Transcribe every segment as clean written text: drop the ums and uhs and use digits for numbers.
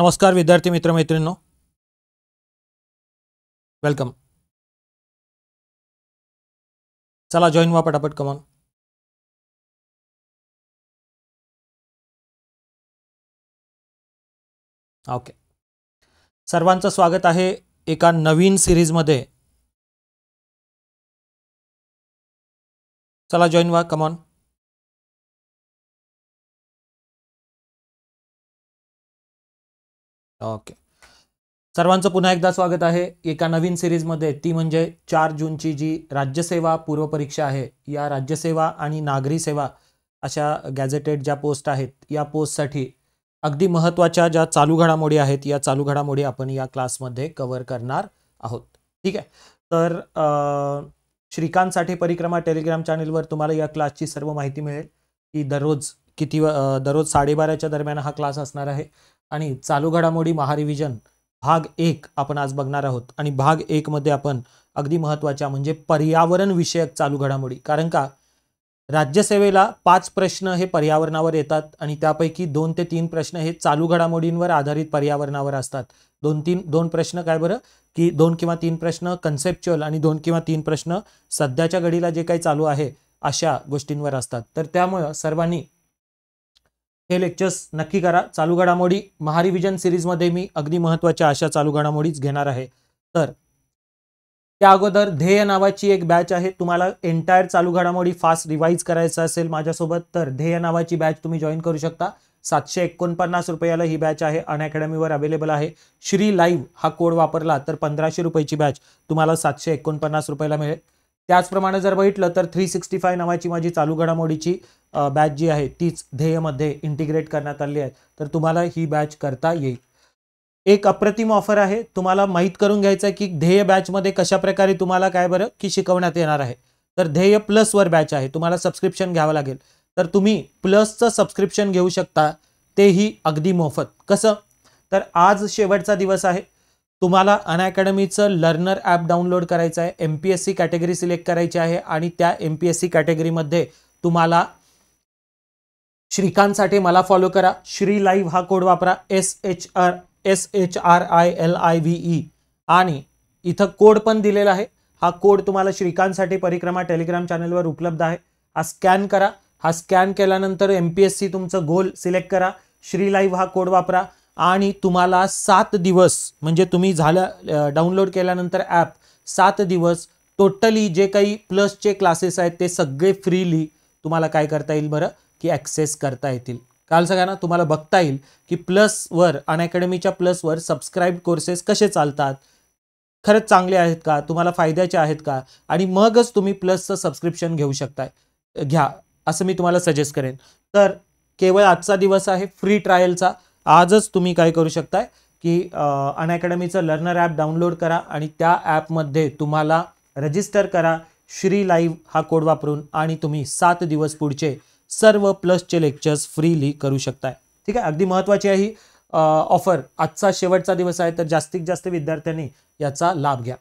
नमस्कार विद्यार्थी मित्र मैत्रिणींनो, वेलकम. चला जॉईन व्हा पटापट, कम ऑन. ओके, सर्वांचं स्वागत आहे एका नवीन सिरीजमध्ये. चला जॉईन व्हा, कम ऑन. ओके, सर्वांचं पुन्हा एकदा स्वागत आहे एका नवीन सिरीजमध्ये. ती म्हणजे 4 जूनची जी राज्यसेवा पूर्व परीक्षा आहे, या राज्यसेवा आणि नागरी सेवा अशा गॅझेटेड ज्या पोस्ट आहेत, या पोस्टसाठी अगदी महत्त्वाच्या ज्या चालू घडामोडी आहेत, या चालू घडामोडी आपण या क्लासमध्ये कव्हर करणार आहोत. ठीक आहे, तर श्रीकांत साठे परिक्रमा टेलिग्राम चॅनलवर तुम्हाला या क्लासची सर्व माहिती मिळेल की दररोज 12:30च्या दरम्यान हा क्लास असणार आहे. आणि चालू घडामोडी महारिव्हिजन भाग 1 आपण आज बघणार आहोत. आणि भाग 1 मध्ये आपण अगदी महत्त्वाच्या म्हणजे पर्यावरण विषयक चालू घडामोडी, कारण का राज्यसेवेला 5 प्रश्न हे पर्यावरणावर येतात आणि त्यापैकी 2 ते 3 प्रश्न हे चालू घडामोडींवर आधारित पर्यावरणावर असतात. 2 प्रश्न काय बरं, की 2 किंवा 3 प्रश्न कन्सेप्च्युअल आणि 2 किंवा 3 प्रश्न सध्याच्या घडीला जे काही चालू आहे अशा गोष्टींवर असतात. तर त्यामुळे सर्वांनी हे लेक्चर्स नक्की करा. चालू घडामोडी महारिव्हिजन सिरीजमध्ये मी अगदी महत्त्वाच्या अशा चालू घडामोडीच घेणार आहे. तर त्या अगोदर ध्येय नावाची एक बॅच आहे. तुम्हाला एंटायर चालू घडामोडी फास्ट रिवाईज करायचं असेल माझ्यासोबत तर ध्येय नावाची बॅच तुम्ही जॉईन करू शकता. 749 रुपयाला ही बॅच आहे, अनअकॅडमीवर अवेलेबल आहे. श्री लाईव्ह हा कोड वापरला तर 1500 रुपयाची बॅच तुम्हाला 749 रुपयाला मिळेल. त्याचप्रमाणे जर बघितलं तर 365 नावाची माझी चालू घडामोडीची बॅच जी आहे तीच ध्येयमध्ये इंटिग्रेट करण्यात आली आहे, तर तुम्हाला ही बॅच करता येईल. एक अप्रतिम ऑफर आहे. तुम्हाला माहीत करून घ्यायचं आहे की ध्येय बॅचमध्ये कशाप्रकारे तुम्हाला काय बरं की शिकवण्यात येणार आहे. तर ध्येय प्लसवर बॅच आहे, तुम्हाला सबस्क्रिप्शन घ्यावं लागेल. तर तुम्ही प्लसचं सबस्क्रिप्शन घेऊ शकता, तेही अगदी मोफत. कसं, तर आज शेवटचा दिवस आहे. तुम्हाला अनअकॅडमीचं लर्नर ॲप डाउनलोड करायचं आहे, MPSC कॅटेगरी सिलेक्ट करायची आहे आणि त्या MPSC कॅटेगरीमध्ये तुम्हाला श्रीकांत साठे मला फॉलो करा, श्री लाईव्ह हा कोड वापरा, SHRILIVE, आणि इथं कोड पण दिलेला आहे. हा कोड तुम्हाला श्रीकांत साठे परिक्रमा टेलिग्राम चॅनलवर उपलब्ध आहे. हा स्कॅन करा. हा स्कॅन केल्यानंतर MPSC तुमचं गोल सिलेक्ट करा, श्री लाईव्ह हा कोड वापरा आणि तुम्हाला 7 दिवस म्हणजे तुम्ही डाउनलोड केल्यानंतर ॲप 7 दिवस टोटली जे काही प्लसचे क्लासेस आहेत ते सगळे फ्रीली तुम्हाला काय करता येईल बरं की ॲक्सेस करता येतील. काल सगळ्यांना तुम्हाला बघता येईल की प्लसवर अनअकॅडमीच्या प्लसवर सबस्क्राईब कोर्सेस कसे चालतात, खरंच चांगले आहेत का, तुम्हाला फायद्याचे आहेत का, आणि मगच तुम्ही प्लसचं सबस्क्रिप्शन घेऊ शकताय, घ्या असं मी तुम्हाला सजेस्ट करेन. तर केवळ आजचा दिवस आहे फ्री ट्रायलचा. आजच तुम्ही काय करू शकताय की अनअकॅडमीचं लर्नर ॲप डाउनलोड करा आणि त्या ॲपमध्ये तुम्हाला रजिस्टर करा, श्री लाईव्ह हा कोड वापरून, आणि तुम्ही 7 दिवस पुढचे सर्व प्लसचे लेक्चर्स फ्रीली करू शकताय. ठीक आहे, अगदी महत्त्वाची आहे ही ऑफर. आजचा शेवटचा दिवस आहे तर जास्तीत जास्त विद्यार्थ्यांनी याचा लाभ घ्या.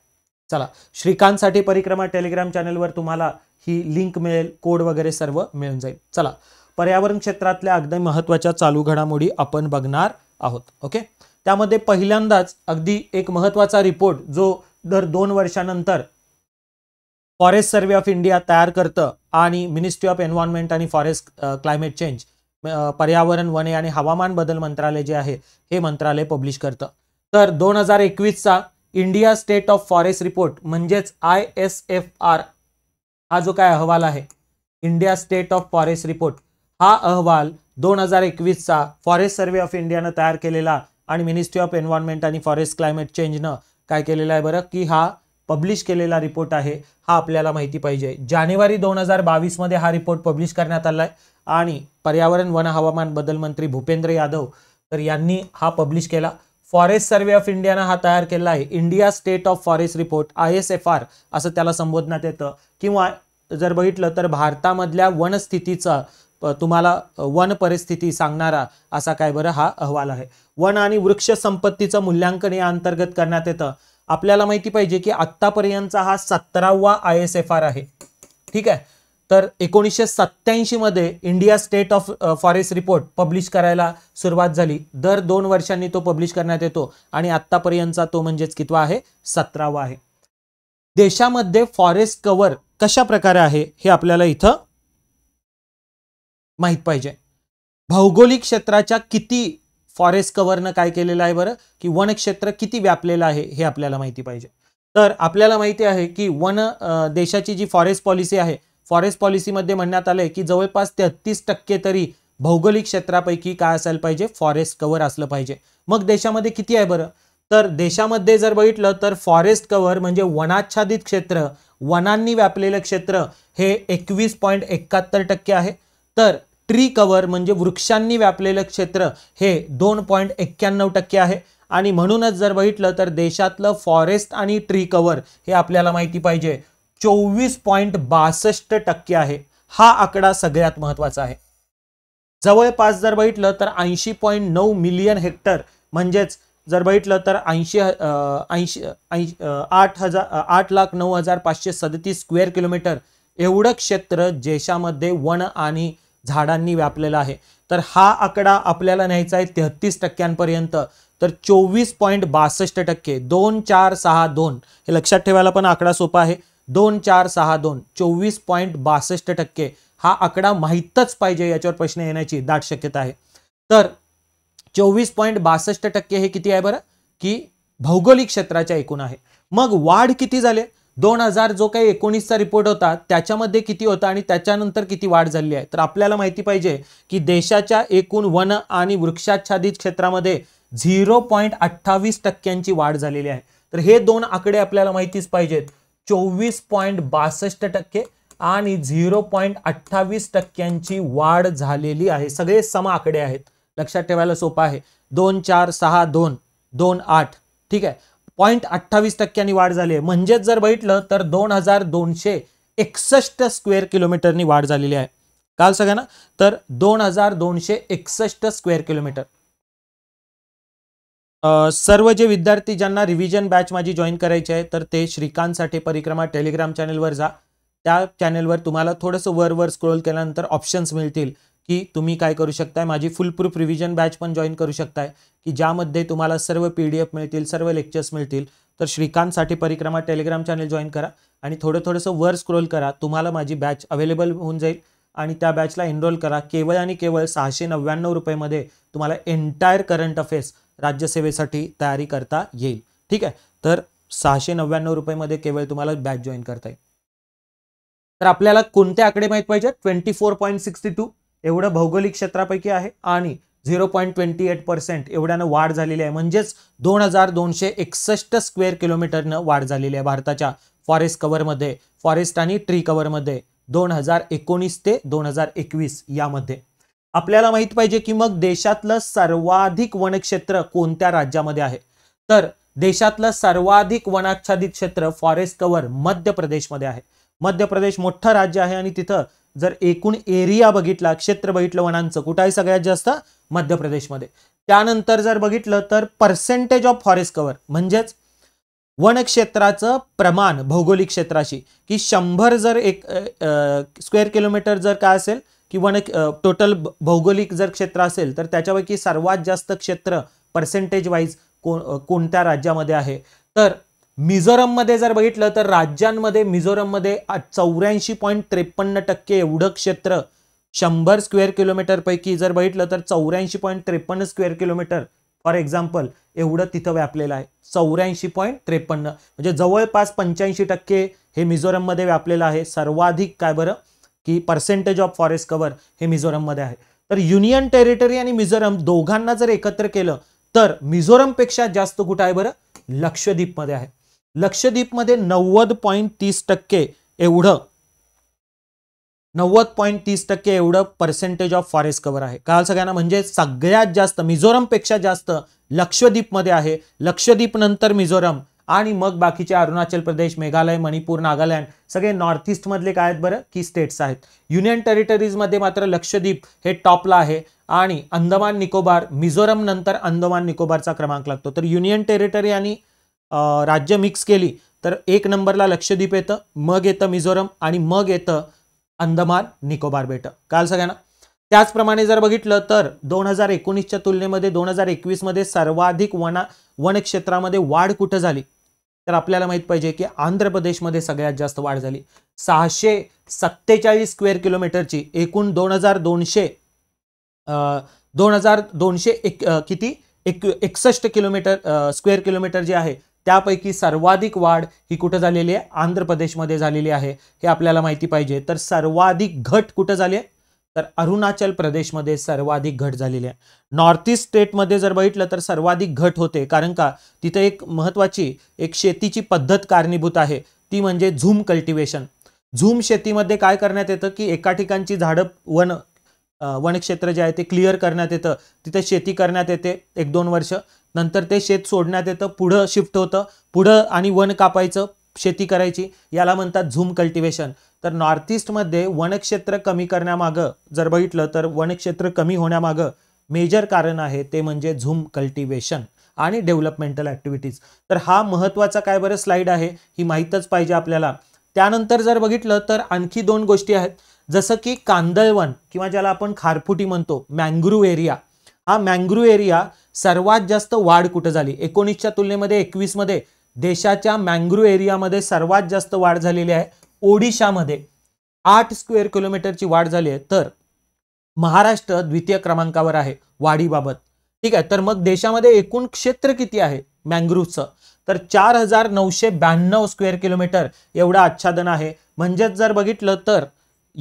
चला, श्रीकांत साठे परिक्रमा टेलिग्राम चॅनलवर तुम्हाला ही लिंक मिळेल, कोड वगैरे सर्व मिळून जाईल. चला, पर्यावरण क्षेत्रातल्या अगदी महत्त्वाच्या चालू घडामोडी आपण बघणार आहोत. ओके, त्यामध्ये पहिल्यांदाच अगदी एक महत्त्वाचा रिपोर्ट जो दर 2 वर्षानंतर फॉरेस्ट सर्व्हे ऑफ इंडिया तयार करतं आणि मिनिस्ट्री ऑफ एन्व्हायरमेंट आणि फॉरेस्ट क्लायमेट चेंज, पर्यावरण वने आणि हवामान बदल मंत्रालय जे आहे हे मंत्रालय पब्लिश करतं. तर 2021चा India state of forest report म्हणजेच ISFR हा जो काय अहवाल आहे, India state of forest report, हा अहवाल 2021चा फॉरेस्ट सर्व्हे ऑफ इंडियानं तयार केलेला आणि मिनिस्ट्री ऑफ एन्व्हायरमेंट आणि फॉरेस्ट क्लायमेट चेंजनं काय केलेला आहे बरं की हा पब्लिश केलेला रिपोर्ट आहे. हा आपल्याला माहिती पाहिजे. जानेवारी 2022 मध्ये हा रिपोर्ट पब्लिश करण्यात आला आहे आणि पर्यावरण वन हवामान बदल मंत्री भूपेंद्र यादव तर यांनी हा पब्लिश केला. फॉरेस्ट सर्व्हे ऑफ इंडियानं हा तयार केला आहे India state of forest report, ISFR असं त्याला संबोधण्यात येतं. किंवा जर बघितलं तर भारतामधल्या वनस्थितीचा तुम्हाला वन परिस्थिती सांगणारा असा काय बरं हा अहवाल आहे. वन आणि वृक्ष संपत्तीचं मूल्यांकन या अंतर्गत करण्यात येतं. आपल्याला माहिती पाहिजे की आत्तापर्यंतचा हा 17वा ISFR आहे. ठीक आहे, तर 1987 मध्ये India state of forest report publish करायला सुरुवात झाली। दर 2 वर्षांनी तो पब्लिश करण्यात येतो आणि आतापर्यंतचा तो म्हणजेच कितवा आहे, 17वा आहे। देशामध्ये फॉरेस्ट कव्हर कशा प्रकारे आहे हे आपल्याला इथं माहित पाहिजे। भौगोलिक क्षेत्राच्या किती फॉरेस्ट कव्हरने काय केलेलं आहे बरं, की वन क्षेत्र किती व्यापलेलं आहे हे आपल्याला माहिती पाहिजे। तर आपल्याला माहिती आहे की वन देशाची जी फॉरेस्ट पॉलिसी आहे, फॉरेस्ट पॉलिसी मध्ये म्हणण्यात आले की जवळपास 33% तरी भौगोलिक क्षेत्रापैकी काय असायला पाहिजे, फॉरेस्ट कव्हर असलं पाहिजे। मग देशामध्ये किती आहे बरं, तर देशामध्ये जर बघितलं तर फॉरेस्ट कव्हर म्हणजे वनाच्छादित क्षेत्र, वनांनी व्यापलेलं क्षेत्र हे 21.71% आहे। तर ट्री कव्हर म्हणजे वृक्षांनी व्यापलेलं क्षेत्र हे 2.91% आहे। आणि म्हणूनच जर बघितलं तर देशातलं फॉरेस्ट आणि ट्री कव्हर हे आपल्याला माहिती पाहिजे 24.62% आहे। हा आकडा सगळ्यात महत्त्वाचा आहे। जवळपास जर बघितलं तर 80.9 मिलियन हेक्टर म्हणजेच जर बघितलं तर 8,09,537 स्क्वेअर किलोमीटर एवढं क्षेत्र देशामध्ये वन आणि झाडांनी व्यापलेलं आहे। तर हा आकडा आपल्याला न्यायचा आहे 33% तर 24.62%। 24.62 हे लक्षात ठेवायला पण आकडा सोपा आहे। 2462 24.62% हा आकडा माहितच पाहिजे, याच्यावर प्रश्न येण्याची दाट शक्यता आहे। तर 24.62% हे किती आहे बरं, की भौगोलिक क्षेत्राच्या एकूण आहे। मग वाढ किती झाले, 2000 जो काही 19चा रिपोर्ट होता त्याच्यामध्ये किती होता आणि त्याच्यानंतर किती वाढ झाली आहे, तर आपल्याला माहिती पाहिजे की देशाच्या एकूण वन आणि वृक्षाच्छादित क्षेत्रामध्ये 0.28% वाढ झालेली आहे। तर हे दोन आकडे आपल्याला माहितीच पाहिजेत, 24.62% आणि 0.28% वाढ झालेली आहे। सगळे सम आकडे आहेत, लक्षात ठेवायला सोपं आहे। 246228 ठीक आहे, 0.28% वाढ झाली आहे। म्हणजेच जर बघितलं तर 2261 स्क्वेअर किलोमीटरनी वाढ झालेली आहे। काल सगळ्यांना तर 2261 स्क्वेअर किलोमीटर। सर्व जे विद्यार्थी ज्यांना रिव्हिजन बॅच माझी जॉईन करायची आहे तर ते श्रीकांत साठे परिक्रमा टेलिग्राम चॅनलवर जा। त्या चॅनलवर तुम्हाला थोडंसं वर स्क्रोल केल्यानंतर ऑप्शन्स मिळतील की तुम्ही काय करू शकताय। माझी फुल प्रूफ रिव्हिजन बॅच पण जॉईन करू शकताय की ज्यामध्ये तुम्हाला सर्व PDF मिळतील, सर्व लेक्चर्स मिळतील। तर श्रीकांत साठे परिक्रमा टेलिग्राम चॅनल जॉईन करा आणि थोडंसं वर स्क्रोल करा, तुम्हाला माझी बॅच अवेलेबल होऊन जाईल आणि त्या बॅचला एनरोल करा। केवळ आणि केवळ 699 रुपयेमध्ये तुम्हाला एंटायर करंट अफेअर्स राज्यसेवेसाठी तयारी करता येईल। ठीक आहे, तर 699 रुपयेमध्ये केवळ तुम्हाला बॅच जॉईन करता येईल। तर आपल्याला कोणते आकडे माहित पाहिजे, 24.62 एवढं भौगोलिक क्षेत्रापैकी आहे आणि 0.28% एवढ्यानं वाढ झालेली आहे। म्हणजेच 2261 स्क्वेअर किलोमीटरनं वाढ झालेली आहे भारताच्या फॉरेस्ट कव्हरमध्ये, फॉरेस्ट आणि ट्री कव्हरमध्ये 2019 ते 2021 यामध्ये। आपल्याला माहित पाहिजे की मग देशातलं सर्वाधिक वनक्षेत्र कोणत्या राज्यामध्ये आहे, तर देशातलं सर्वाधिक वनाच्छादित क्षेत्र फॉरेस्ट कव्हर मध्य प्रदेशमध्ये आहे। मध्य प्रदेश मोठं राज्य आहे आणि तिथं जर एकूण एरिया बघितला, क्षेत्र बघितलं वनांचं, कुठं आहे सगळ्यात जास्त, मध्य प्रदेशमध्ये। त्यानंतर जर बघितलं तर पर्सेंटेज ऑफ फॉरेस्ट कव्हर म्हणजेच वनक्षेत्राचं प्रमाण भौगोलिक क्षेत्राशी, की 100 जर एक स्क्वेअर किलोमीटर जर काय असेल की वन टोटल भौगोलिक जर क्षेत्र असेल तर त्याच्यापैकी सर्वात जास्त क्षेत्र पर्सेंटेज वाईज कोणत्या राज्यामध्ये आहे, तर मिझोरममध्ये जर बघितलं तर राज्यांमध्ये मिझोरममध्ये 84.53% एवढं क्षेत्र 100 स्क्वेअर किलोमीटरपैकी जर बघितलं तर 84.53 स्क्वेअर किलोमीटर फॉर एक्झाम्पल एवढं तिथं व्यापलेलं आहे। 84.53 म्हणजे जवळपास 85% हे मिझोरममध्ये व्यापलेलं आहे। सर्वाधिक काय बरं की पर्सेंटेज ऑफ फॉरेस्ट कव्हर हे मिझोरममध्ये आहे। तर युनियन टेरिटरी आणि मिझोरम दोघांना जर एकत्र केलं तर मिझोरमपेक्षा जास्त कुठं आहे बरं, लक्षद्वीपमध्ये आहे। लक्षद्वीपमध्ये 90.30% एवढं 90.30% एवढं पर्सेंटेज ऑफ फॉरेस्ट कव्हर आहे। काल सगळ्यांना म्हणजे सगळ्यात जास्त मिझोरमपेक्षा जास्त लक्षद्वीपमध्ये आहे। लक्षद्वीप नंतर मिझोरम आणि मग बाकीचे अरुणाचल प्रदेश, मेघालय, मणिपूर, नागालँड सगळे नॉर्थ ईस्टमधले काय आहेत बरं की स्टेट्स आहेत। युनियन टेरिटरीजमध्ये मात्र लक्षद्वीप हे टॉपला आहे आणि अंदमान निकोबार, मिझोरम नंतर अंदमान निकोबारचा क्रमांक लागतो। तर युनियन टेरिटरी आणि राज्य मिक्स केली तर 1 नंबरला लक्षद्वीप येतं, मग येतं मिझोरम आणि मग येतं अंदमान निकोबार बेट. काल सगळ्यांना त्याचप्रमाणे जर बघितलं तर 2019च्या तुलनेमध्ये 2021 मध्ये सर्वाधिक वन क्षेत्रामध्ये वाढ कुठे झाली तर आपल्याला माहित पाहिजे की आंध्र प्रदेश मध्ये सगळ्यात जास्त वाढ झाली. 647 स्क्वेअर किलोमीटरची एकूण 2261 किलोमीटर स्क्वेअर किलोमीटर जे आहे त्यापैकी सर्वाधिक वाढ ही कुठे झालेली आहे आंध्र प्रदेश मध्ये झालेली आहे हे आपल्याला माहिती पाहिजे. तर सर्वाधिक घट कुठे झाली आहे तर अरुणाचल प्रदेश मध्ये सर्वाधिक घट झालेली आहे. नॉर्थ ईस्ट स्टेट मध्ये जर बघितलं तर सर्वाधिक घट होते कारण का तिथे एक महत्त्वाची एक शेतीची पद्धत कारणीभूत आहे ती म्हणजे झूम कल्टिवेशन. झूम शेतीमध्ये काय करण्यात येतं की एका ठिकाणची झाडं वन क्षेत्र जे आहे ते क्लिअर करण्यात येतं तिथे शेती करण्यात येते 1-2 वर्ष नंतर ते शेत सोडण्यात येतं पुढं शिफ्ट होतं पुढं आणि वन कापायचं शेती करायची याला म्हणतात झूम कल्टिवेशन. तर नॉर्थ ईस्ट मध्ये वनक्षेत्र कमी करण्यामागं जर बघितलं तर वनक्षेत्र कमी होण्यामागं मेजर कारण आहे ते म्हणजे झूम कल्टिवेशन आणि डेव्हलपमेंटल ऍक्टिव्हिटीज. तर हा महत्त्वाचा काय बरं स्लाइड आहे ही माहितच पाहिजे आपल्याला. त्यानंतर जर बघितलं तर आणखी 2 गोष्टी आहेत जसं की कांदळवन किंवा ज्याला आपण खारफुटी म्हणतो मँग्रोव्ह एरिया. हा मँग्रोव्ह एरिया सर्वात जास्त वाढ कुठे झाली 19च्या तुलनेमध्ये 21 मध्ये देशाच्या मँग्रोव्ह एरियामध्ये सर्वात जास्त वाढ झालेली आहे. ओडिशामध्ये 8 स्क्वेअर किलोमीटरची वाढ झाली आहे तर महाराष्ट्र द्वितीय क्रमांकावर आहे वाढीबाबत. ठीक आहे तर मग देशामध्ये एकूण क्षेत्र किती आहे मँग्रोव्हचं तर 4992 स्क्वेअर किलोमीटर एवढा आच्छादन आहे. म्हणजेच जर बघितलं तर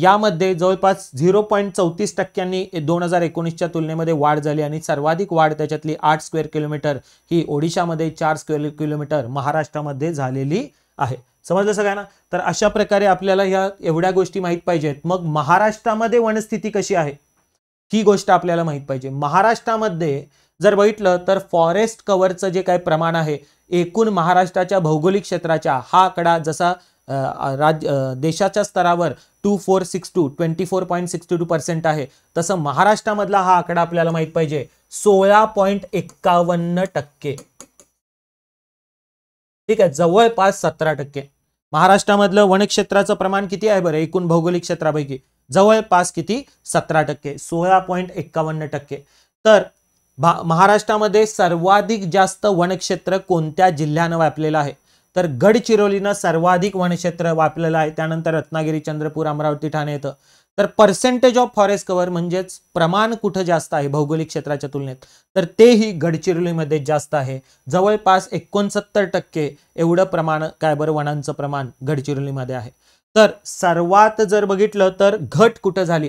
यामध्ये जवळपास 0.34% 2019च्या तुलनेमध्ये वाढ झाली आणि सर्वाधिक वाढ त्याच्यातली 8 स्क्वेअर किलोमीटर ही ओडिशामध्ये 4 स्क्वेअर किलोमीटर महाराष्ट्रामध्ये झालेली आहे. समजलं सगळ्यांना. तर अशा प्रकारे आपल्याला ह्या एवढ्या गोष्टी माहीत पाहिजेत. मग महाराष्ट्रामध्ये वनस्थिती कशी आहे ही गोष्ट आपल्याला माहीत पाहिजे. महाराष्ट्रामध्ये जर बघितलं तर फॉरेस्ट कव्हरचं जे काही प्रमाण आहे एकूण महाराष्ट्राच्या भौगोलिक क्षेत्राच्या हा आकडा जसा देशाच्या स्तरावर 2462 आहे तसं महाराष्ट्रामधला हा आकडा आपल्याला माहित पाहिजे 16.51%. ठीक आहे जवळपास 17%. महाराष्ट्रामधलं वनक्षेत्राचं प्रमाण किती आहे बरं एकूण भौगोलिक क्षेत्रापैकी जवळपास किती 17% 16.51%. तर महाराष्ट्रामध्ये सर्वाधिक जास्त वनक्षेत्र कोणत्या जिल्ह्यानं व्यापलेलं आहे तर गडचिरोलीनं सर्वाधिक वनक्षेत्र व्यापलेलं आहे. त्यानंतर रत्नागिरी चंद्रपूर अमरावती ठाणे येतं. तर पर्सेंटेज ऑफ फॉरेस्ट कव्हर म्हणजेच प्रमाण कुठं जास्त आहे भौगोलिक क्षेत्राच्या तुलनेत तर तेही गडचिरोलीमध्ये जास्त आहे जवळपास 69% एवढं प्रमाण काय बरं वनांचं प्रमाण गडचिरोलीमध्ये आहे. तर सर्वात जर बघितलं तर घट कुठं झाली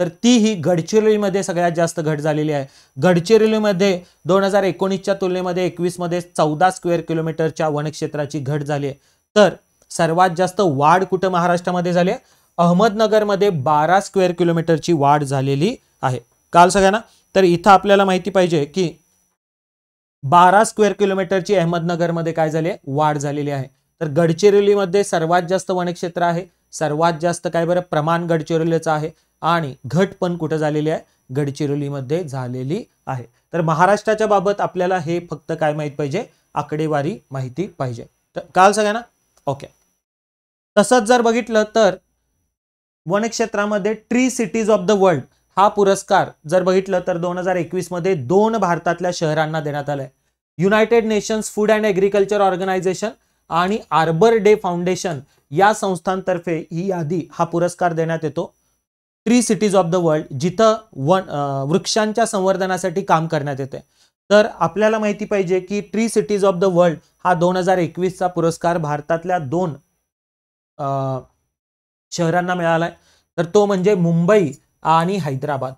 तर ती ही गडचिरोलीमध्ये सगळ्यात जास्त घट झालेली आहे. गडचिरोलीमध्ये 2019च्या तुलनेमध्ये 21 मध्ये 14 स्क्वेअर किलोमीटरच्या वनक्षेत्राची घट झाली आहे. तर सर्वात जास्त वाढ कुठं महाराष्ट्रामध्ये झाली आहे अहमदनगरमध्ये 12 स्क्वेअर किलोमीटरची वाढ झालेली आहे. काल सगळ्यांना तर इथं आपल्याला माहिती पाहिजे की 12 स्क्वेअर किलोमीटरची अहमदनगरमध्ये काय झाली आहे वाढ झालेली आहे. तर गडचिरोलीमध्ये सर्वात जास्त वनक्षेत्र आहे सर्वात जास्त काय बरं प्रमाण गडचिरोलीचं आहे आणि घट पण कुठे झालेली आहे गडचिरोलीमध्ये झालेली आहे. तर महाराष्ट्राच्या बाबत आपल्याला हे फक्त काय माहित पाहिजे आकडेवारी माहिती पाहिजे. तर काल सगळ्यांना ओके. तसंच जर बघितलं तर वनक्षेत्रामध्ये tree cities of the world हा पुरस्कार जर बघितलं तर 2021 मध्ये 2 भारतातल्या शहरांना देण्यात आलाय. United Nations Food and Agriculture Organization आणि आर्बर डे फाउंडेशन या संस्थांतर्फे ही यादी हा पुरस्कार देण्यात येतो. Tree cities of the world जिथं वृक्षांच्या संवर्धनासाठी काम करण्यात येते. तर आपल्याला माहिती पाहिजे की tree cities of the world हा 2021 चा पुरस्कार भारतातल्या 2 शहरांना मिळालाय. तर तो म्हणजे मुंबई आणि हैदराबाद.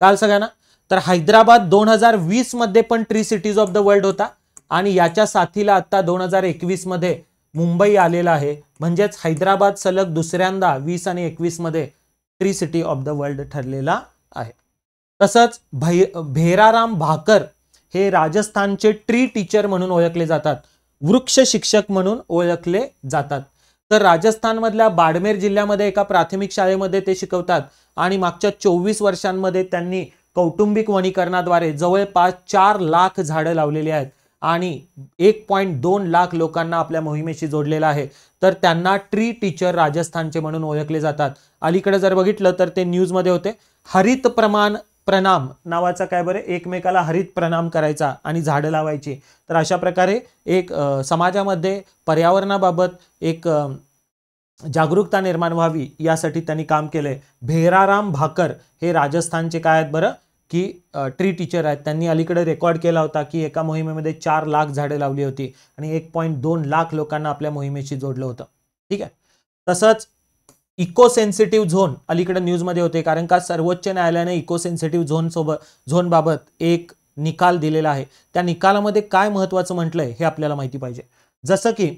काल सगळ्यांना तर हैदराबाद 2020 मध्ये पण tree cities of the world होता आणि याच्या साथीला आता 2021 मध्ये मुंबई आलेला आहे. म्हणजेच हैदराबाद सलग दुसऱ्यांदा 20 आणि 21 मध्ये tree city of the world ठरलेला आहे. तसंच भैराराम भाकर हे राजस्थानचे ट्री टीचर म्हणून ओळखले जातात वृक्ष शिक्षक म्हणून ओळखले जातात. तर राजस्थानमधल्या बाडमेर जिल्ह्यामध्ये एका प्राथमिक शाळेमध्ये ते शिकवतात आणि मागच्या 24 वर्षांमध्ये त्यांनी कौटुंबिक वनीकरणाद्वारे जवळपास 4 लाख झाडं लावलेली आहेत आणि 1.2 लाख लोकांना आपल्या मोहिमेशी जोडलेला आहे। तर त्यांना ट्री टीचर राजस्थानचे म्हणून ओळखले जातात। अलीकडे जर बघितलं तर ते न्यूज मध्ये होते, हरित प्रमाण प्रणाम नावाचा काय बरे एकमेकाला हरित प्रणाम करायचा आणि झाडं लावायची। तर अशा प्रकारे एक समाजामध्ये पर्यावरणाबाबत एक जागरूकता निर्माण व्हावी यासाठी त्यांनी काम केले। भैराराम भाकर हे राजस्थानचे काय आहेत बरं की ट्री टीचर आहेत। त्यांनी अलीकडे रेकॉर्ड केला होता की एका मोहिमेमध्ये 4 लाख झाडे लावली होती आणि 1.2 लाख लोकांना आपल्या मोहिमेशी जोडलं होतं। ठीक आहे। तसंच इको सेंसिटिव झोन अलीकडे न्यूज मध्ये होते, कारण का सर्वोच्च न्यायालयाने इको सेंसिटिव झोन बाबत एक निकाल दिलेला आहे। त्या निकालामध्ये काय महत्त्वाचं म्हटलंय हे आपल्याला माहिती पाहिजे। जसं की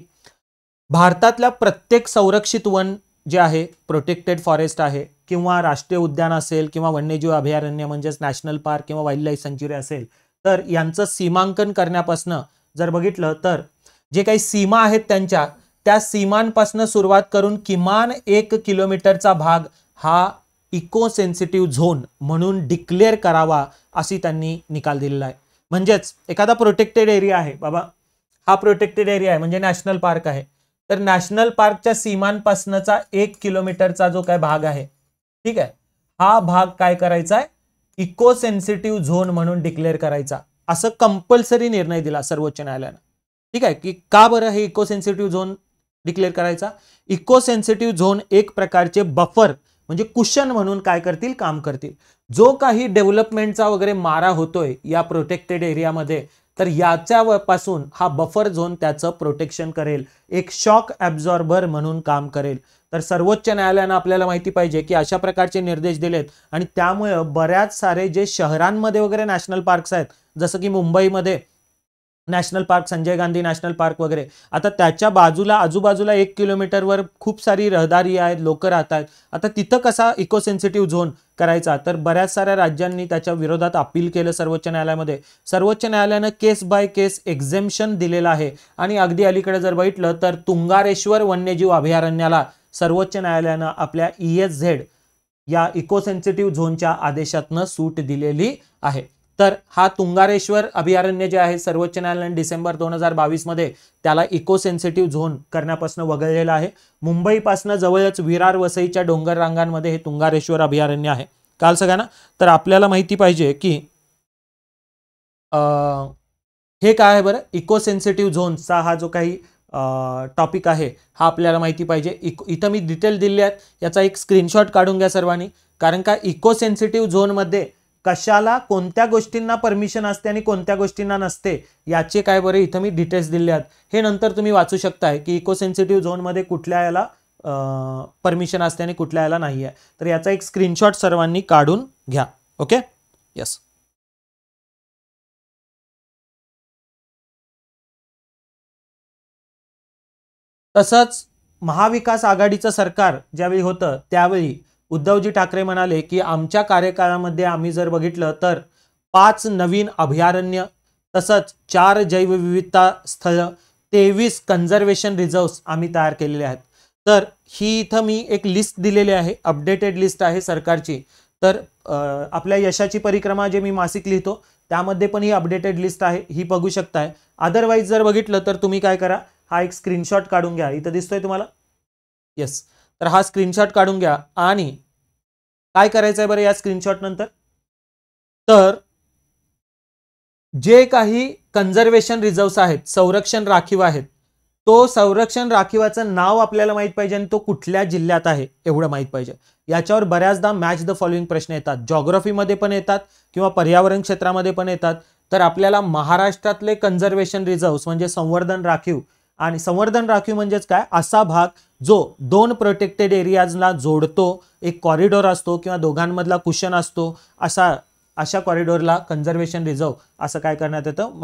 भारतातल्या प्रत्येक संरक्षित वन जे आहे प्रोटेक्टेड फॉरेस्ट आहे किंवा राष्ट्रीय उद्यान असेल किंवा वन्यजीव अभयारण्य म्हणजेच नॅशनल पार्क किंवा वाईल्ड लाईफ सेंच्युरी असेल, तर यांचं सीमांकन करण्यापासून जर बघितलं तर जे काही सीमा आहेत त्यांच्या त्या सीमांपासून सुरुवात करून किमान 1 किलोमीटरचा भाग हा इको सेन्सिटिव्ह झोन म्हणून डिक्लेअर करावा अशी त्यांनी निकाल दिलेला आहे। म्हणजेच एखादा प्रोटेक्टेड एरिया आहे, बाबा हा प्रोटेक्टेड एरिया आहे म्हणजे नॅशनल पार्क आहे, तर नॅशनल पार्कच्या सीमांपासूनचा 1 किलोमीटरचा जो काय भाग आहे, ठीक आहे, हा भाग काय करायचा आहे इको सेन्सिटिव्ह झोन म्हणून डिक्लेअर करायचा, असं कंपल्सरी निर्णय दिला सर्वोच्च न्यायालयानं। ठीक आहे की का बरं हे इको सेन्सिटिव्ह झोन डिक्लेअर करायचा? इको सेन्सिटिव्ह झोन एक प्रकारचे बफर म्हणजे कुशन म्हणून काय करतील, काम करतील। जो काही डेव्हलपमेंटचा वगैरे मारा होतोय या प्रोटेक्टेड एरियामध्ये, तर याच्यापासून हा बफर झोन त्याचं प्रोटेक्शन करेल, एक शॉक ॲब्झॉर्बर म्हणून काम करेल। तर सर्वोच्च न्यायालयानं आपल्याला माहिती पाहिजे की अशा प्रकारचे निर्देश दिलेत आणि त्यामुळे बऱ्याच सारे जे शहरांमध्ये वगैरे नॅशनल पार्क्स आहेत, जसं की मुंबईमध्ये national park, Sanjay Gandhi national park वगैरे, आता त्याच्या बाजूला आजूबाजूला 1 किलोमीटरवर खूप सारी रहदारी आहेत, लोक राहत आहेत, आता तिथं कसा इको सेन्सिटिव्ह झोन करायचा? तर बऱ्याच साऱ्या राज्यांनी त्याच्या विरोधात अपील केलं सर्वोच्च न्यायालयामध्ये। सर्वोच्च न्यायालयानं केस बाय केस एक्झेम्पशन दिलेलं आहे आणि अगदी अलीकडे जर बघितलं तर तुंगारेश्वर वन्यजीव अभयारण्याला सर्वोच्च न्यायालयानं आपल्या ESZ या इको सेन्सिटिव्ह झोनच्या आदेशातनं सूट दिलेली आहे। तर हा तुंगारेश्वर अभयारण्य जे आहे सर्वोच्च न्यायालयाने डिसेंबर 2022 मध्ये त्याला इको सेन्सिटिव्ह झोन करण्यापासून वगळलेलं आहे। मुंबईपासून जवळच विरार वसईच्या डोंगर रांगांमध्ये हे तुंगारेश्वर अभयारण्य आहे। काल सगळ्यांना तर आपल्याला माहिती पाहिजे की हे काय आहे बरं, इको सेन्सिटिव्ह झोनचा हा जो काही टॉपिक आहे हा आपल्याला माहिती पाहिजे। इथं मी डिटेल दिले आहेत, याचा एक स्क्रीनशॉट काढून घ्या सर्वांनी, कारण का इको सेन्सिटिव्ह झोनमध्ये कशाला कोणत्या गोष्टींना परमिशन असते आणि कोणत्या गोष्टींना नसते याचे काय बरे इथं मी डिटेल्स दिले आहेत। हे नंतर तुम्ही वाचू शकताय की इको सेन्सिटिव्ह झोनमध्ये कुठल्या याला परमिशन असते आणि कुठल्या याला नाही आहे। तर याचा एक स्क्रीनशॉट सर्वांनी काढून घ्या। Okay, yes. तसंच महाविकास आघाडीचं सरकार ज्यावेळी होतं त्यावेळी उद्धवजी ठाकरे म्हणाले की आमच्या कार्यकाळामध्ये आम्ही जर बघितलं तर 5 नवीन अभयारण्य, तसंच 4 जैवविविधता स्थळ, 23 कन्झर्वेशन रिझर्व्स आम्ही तयार केलेले आहेत। तर ही इथं मी एक लिस्ट दिलेली आहे, अपडेटेड लिस्ट आहे सरकारची। तर आपल्या यशाची परिक्रमा जे मी मासिक लिहितो त्यामध्ये पण ही अपडेटेड लिस्ट आहे, ही बघू शकताय। अदरवाईज जर बघितलं तर तुम्ही काय करा, हा एक स्क्रीनशॉट काढून घ्या, इथं दिसतोय तुम्हाला, येस। तर हा स्क्रीनशॉट काढून घ्या आणि काय करायचं आहे बरं या स्क्रीनशॉट नंतर, तर जे काही कन्झर्वेशन रिझर्व्स आहेत, संरक्षण राखीव आहेत, तो संरक्षण राखीवाचं नाव आपल्याला माहित पाहिजे आणि तो कुठल्या जिल्ह्यात आहे एवढं माहित पाहिजे। याच्यावर बऱ्याचदा मॅच द फॉलोइंग प्रश्न येतात, जॉग्रॉफीमध्ये पण येतात किंवा पर्यावरण क्षेत्रामध्ये पण येतात। तर आपल्याला महाराष्ट्रातले कन्झर्वेशन रिझर्व्स म्हणजे संवर्धन राखीव, आणि संवर्धन राखीव म्हणजेच काय, असा भाग जो 2 प्रोटेक्टेड एरियाजला जोडतो, एक कॉरिडॉर असतो किंवा दोघांमधला कुशन असतो, अशा कॉरिडॉरला कन्झर्वेशन रिझर्व असं काय करण्यात येतं,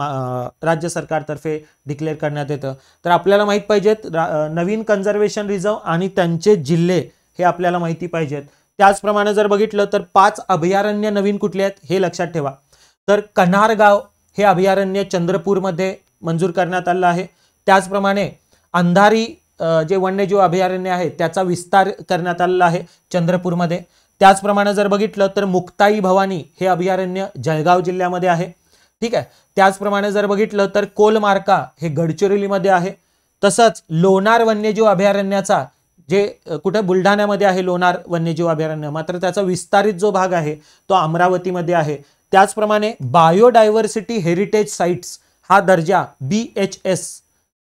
राज्य सरकारतर्फे डिक्लेअर करण्यात येतं। तर आपल्याला माहीत पाहिजेत नवीन कन्झर्वेशन रिझर्व आणि त्यांचे जिल्हे हे आपल्याला माहिती पाहिजेत। त्याचप्रमाणे जर बघितलं तर 5 अभयारण्य नवीन कुठले आहेत हे लक्षात ठेवा। तर कन्हारगाव हे अभयारण्य चंद्रपूरमध्ये मंजूर करण्यात आलं आहे। त्याचप्रमाणे अंधारी जे वन्यजीव अभयारण्य आहे त्याचा विस्तार करण्यात आलेला आहे चंद्रपूरमध्ये। त्याचप्रमाणे जर बघितलं तर मुक्ताई भवानी हे अभयारण्य जळगाव जिल्ह्यामध्ये आहे। ठीक आहे. त्याचप्रमाणे जर बघितलं तर कोलमार्का हे गडचिरोलीमध्ये आहे. तसंच लोणार वन्यजीव अभयारण्याचा जे कुठे बुलढाण्यामध्ये आहे लोणार वन्यजीव अभयारण्य, मात्र त्याचा विस्तारित जो भाग आहे तो अमरावतीमध्ये आहे. त्याचप्रमाणे बायोडायव्हर्सिटी हेरिटेज साइट्स हा दर्जा BHS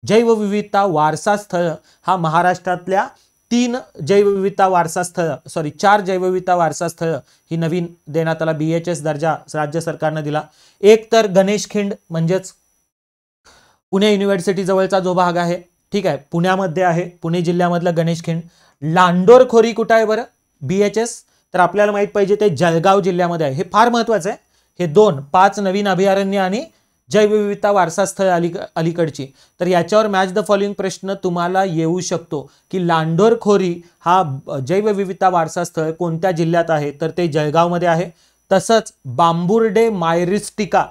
जैवविविधता वारसा स्थळ हा महाराष्ट्रातल्या चार जैवविविधता वारसा स्थळ ही नवीन देण्यात आला. BHS दर्जा राज्य सरकारनं दिला. एक तर गणेशखिंड म्हणजेच पुणे युनिव्हर्सिटी जवळचा जो भाग आहे, ठीक आहे, पुण्यामध्ये आहे, पुणे जिल्ह्यामधलं गणेशखिंड. लांडोरखोरी कुठं आहे बरं BHS, तर आपल्याला माहित पाहिजे ते जळगाव जिल्ह्यामध्ये आहे. हे फार महत्वाचं आहे. हे दोन पाच नवीन अभयारण्य आणि जैवविविधता वारसा स्थळ अलीकडची. तर याच्यावर मॅच द फॉलोइंग प्रश्न तुम्हाला येऊ शकतो की लांडोरखोरी हा जैवविविधता वारसा स्थळ कोणत्या जिल्ह्यात आहे, तर ते जळगावमध्ये आहे. तसंच बांबुर्डे मायरिस्टिका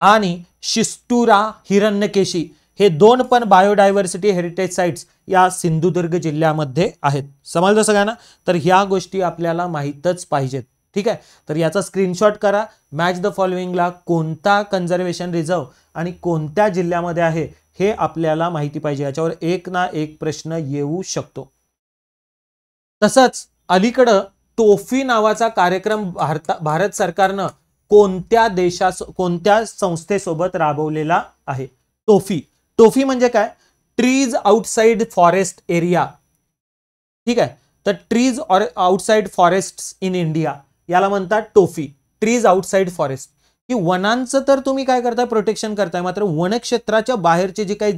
आणि शिस्तुरा हिरण्यकेशी हे दोन पण बायोडायव्हर्सिटी हेरिटेज साइट्स या सिंधुदुर्ग जिल्ह्यामध्ये आहेत. समजलं सगळ्यांना? तर ह्या गोष्टी आपल्याला माहीतच पाहिजेत. ठीक आहे. तर याचा स्क्रीनशॉट करा. मॅच द फॉलोइंगला कोणता कन्झर्वेशन रिझर्व आणि कोणत्या जिल्ह्यामध्ये आहे हे आपल्याला माहिती पाहिजे. याच्यावर एक ना एक प्रश्न येऊ शकतो. तसंच अलीकडं टोफी नावाचा कार्यक्रम भारत सरकारनं कोणत्या कोणत्या संस्थेसोबत राबवलेला आहे? टोफी. टोफी म्हणजे काय? Trees outside forest area. ठीक आहे. तर ट्रीज और आउटसाइड फॉरेस्ट इन इंडिया याला म्हणतात टोफी. ट्रीज आउटसाइड फॉरेस्ट की वनांचं तर तुम्ही काय करताय, प्रोटेक्शन करताय, मात्र वनक्षेत्राच्या बाहेरचे जे काही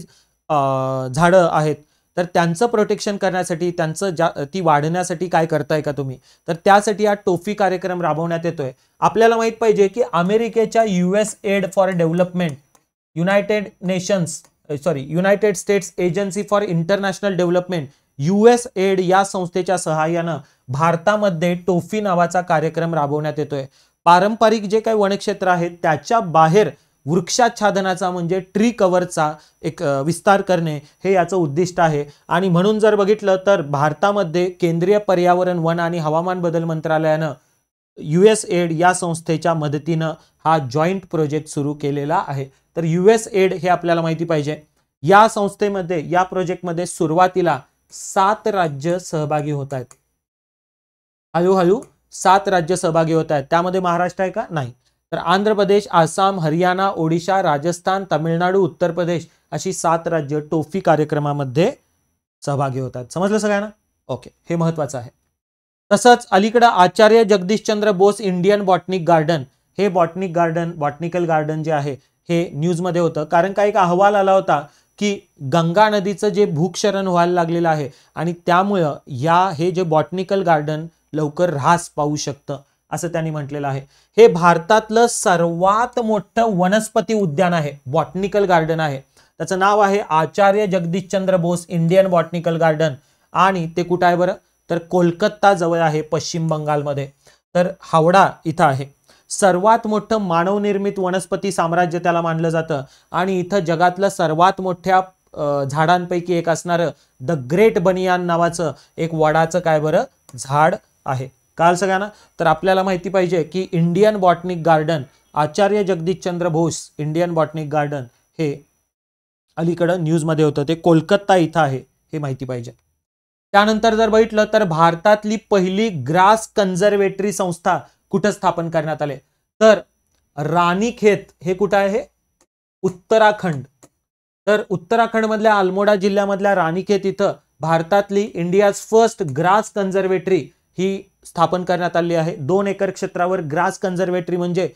झाडं आहेत तर त्यांचं प्रोटेक्शन करण्यासाठी, त्यांचं ती वाढण्यासाठी काय करताय का तुम्ही, तर त्यासाठी हा टोफी कार्यक्रम राबवण्यात येतोय. आपल्याला माहित पाहिजे की अमेरिकेच्या US aid for development, United States agency for international development USAID या संस्थेच्या सहाय्यानं भारतामध्ये टोफी नावाचा कार्यक्रम राबवण्यात येतोय. पारंपरिक जे काही वनक्षेत्र आहेत त्याच्या बाहेर वृक्षाच्छादनाचा म्हणजे ट्री कव्हरचा एक विस्तार करणे हे याचं उद्दिष्ट आहे. आणि म्हणून जर बघितलं तर भारतामध्ये केंद्रीय पर्यावरण, वन आणि हवामान बदल मंत्रालयानं US एड या संस्थेच्या मदतीनं हा जॉईंट प्रोजेक्ट सुरू केलेला आहे. तर US एड हे आपल्याला माहिती पाहिजे. या संस्थेमध्ये, या प्रोजेक्टमध्ये सुरुवातीला 7 राज्य सहभागी होत आहेत. हळूहळू 7 राज्य सहभागी होत आहेत. त्यामध्ये महाराष्ट्र आहे का? नाही. तर आंध्र प्रदेश, आसाम, हरियाणा, ओडिशा, राजस्थान, तामिळनाडू, उत्तर प्रदेश अशी 7 राज्य टोफी कार्यक्रमामध्ये सहभागी होत आहेत. समजलं सगळ्यांना? ओके, हे महत्वाचं आहे. तसंच अलीकडं Acharya Jagadish Chandra Bose Indian botanic garden, हे बॉटनिकल गार्डन जे आहे हे न्यूजमध्ये होतं. कारण काय, एक अहवाल आला होता की गंगा नदीचं जे भूक्षरण व्हायला लागलेलं आहे आणि त्यामुळं हे जे बॉटनिकल गार्डन लवकर ऱ्हास पाहू शकतं असं त्यांनी म्हटलेलं आहे. हे भारतातलं सर्वात मोठं वनस्पती उद्यान आहे, बॉटनिकल गार्डन आहे. त्याचं नाव आहे Acharya Jagadish Chandra Bose Indian botanical garden आणि ते कुठं आहे बरं, तर कोलकाता जवळ आहे, पश्चिम बंगालमध्ये. तर हावडा इथं आहे. सर्वात मोठं मानवनिर्मित वनस्पती साम्राज्य त्याला मानलं जातं आणि इथं जगातलं सर्वात मोठ्या झाडांपैकी एक असणारं द ग्रेट बनियान नावाचं एक वडाचं काय बरं झाड आहे. काल सगळ्यांना तर आपल्याला माहिती पाहिजे की Indian botanic garden, Acharya Jagadish Chandra Bose Indian botanic garden हे अलीकडं न्यूजमध्ये होतं. ते कोलकाता इथं आहे, हे माहिती पाहिजे. त्यानंतर जर बघितलं तर भारतातली पहिली ग्रास कन्झर्वेटरी संस्था कुठं स्थापन करण्यात आले, तर रानीखेत हे कुठं आहे, उत्तराखंड. तर उत्तराखंडमधल्या अल्मोडा जिल्ह्यामधल्या रानीखेत इथं भारतातली इंडियाज फर्स्ट ग्रास कन्झर्वेटरी ही स्थापन करण्यात आली आहे. 2 एकर क्षेत्रावर ग्रास कन्झर्वेटरी म्हणजे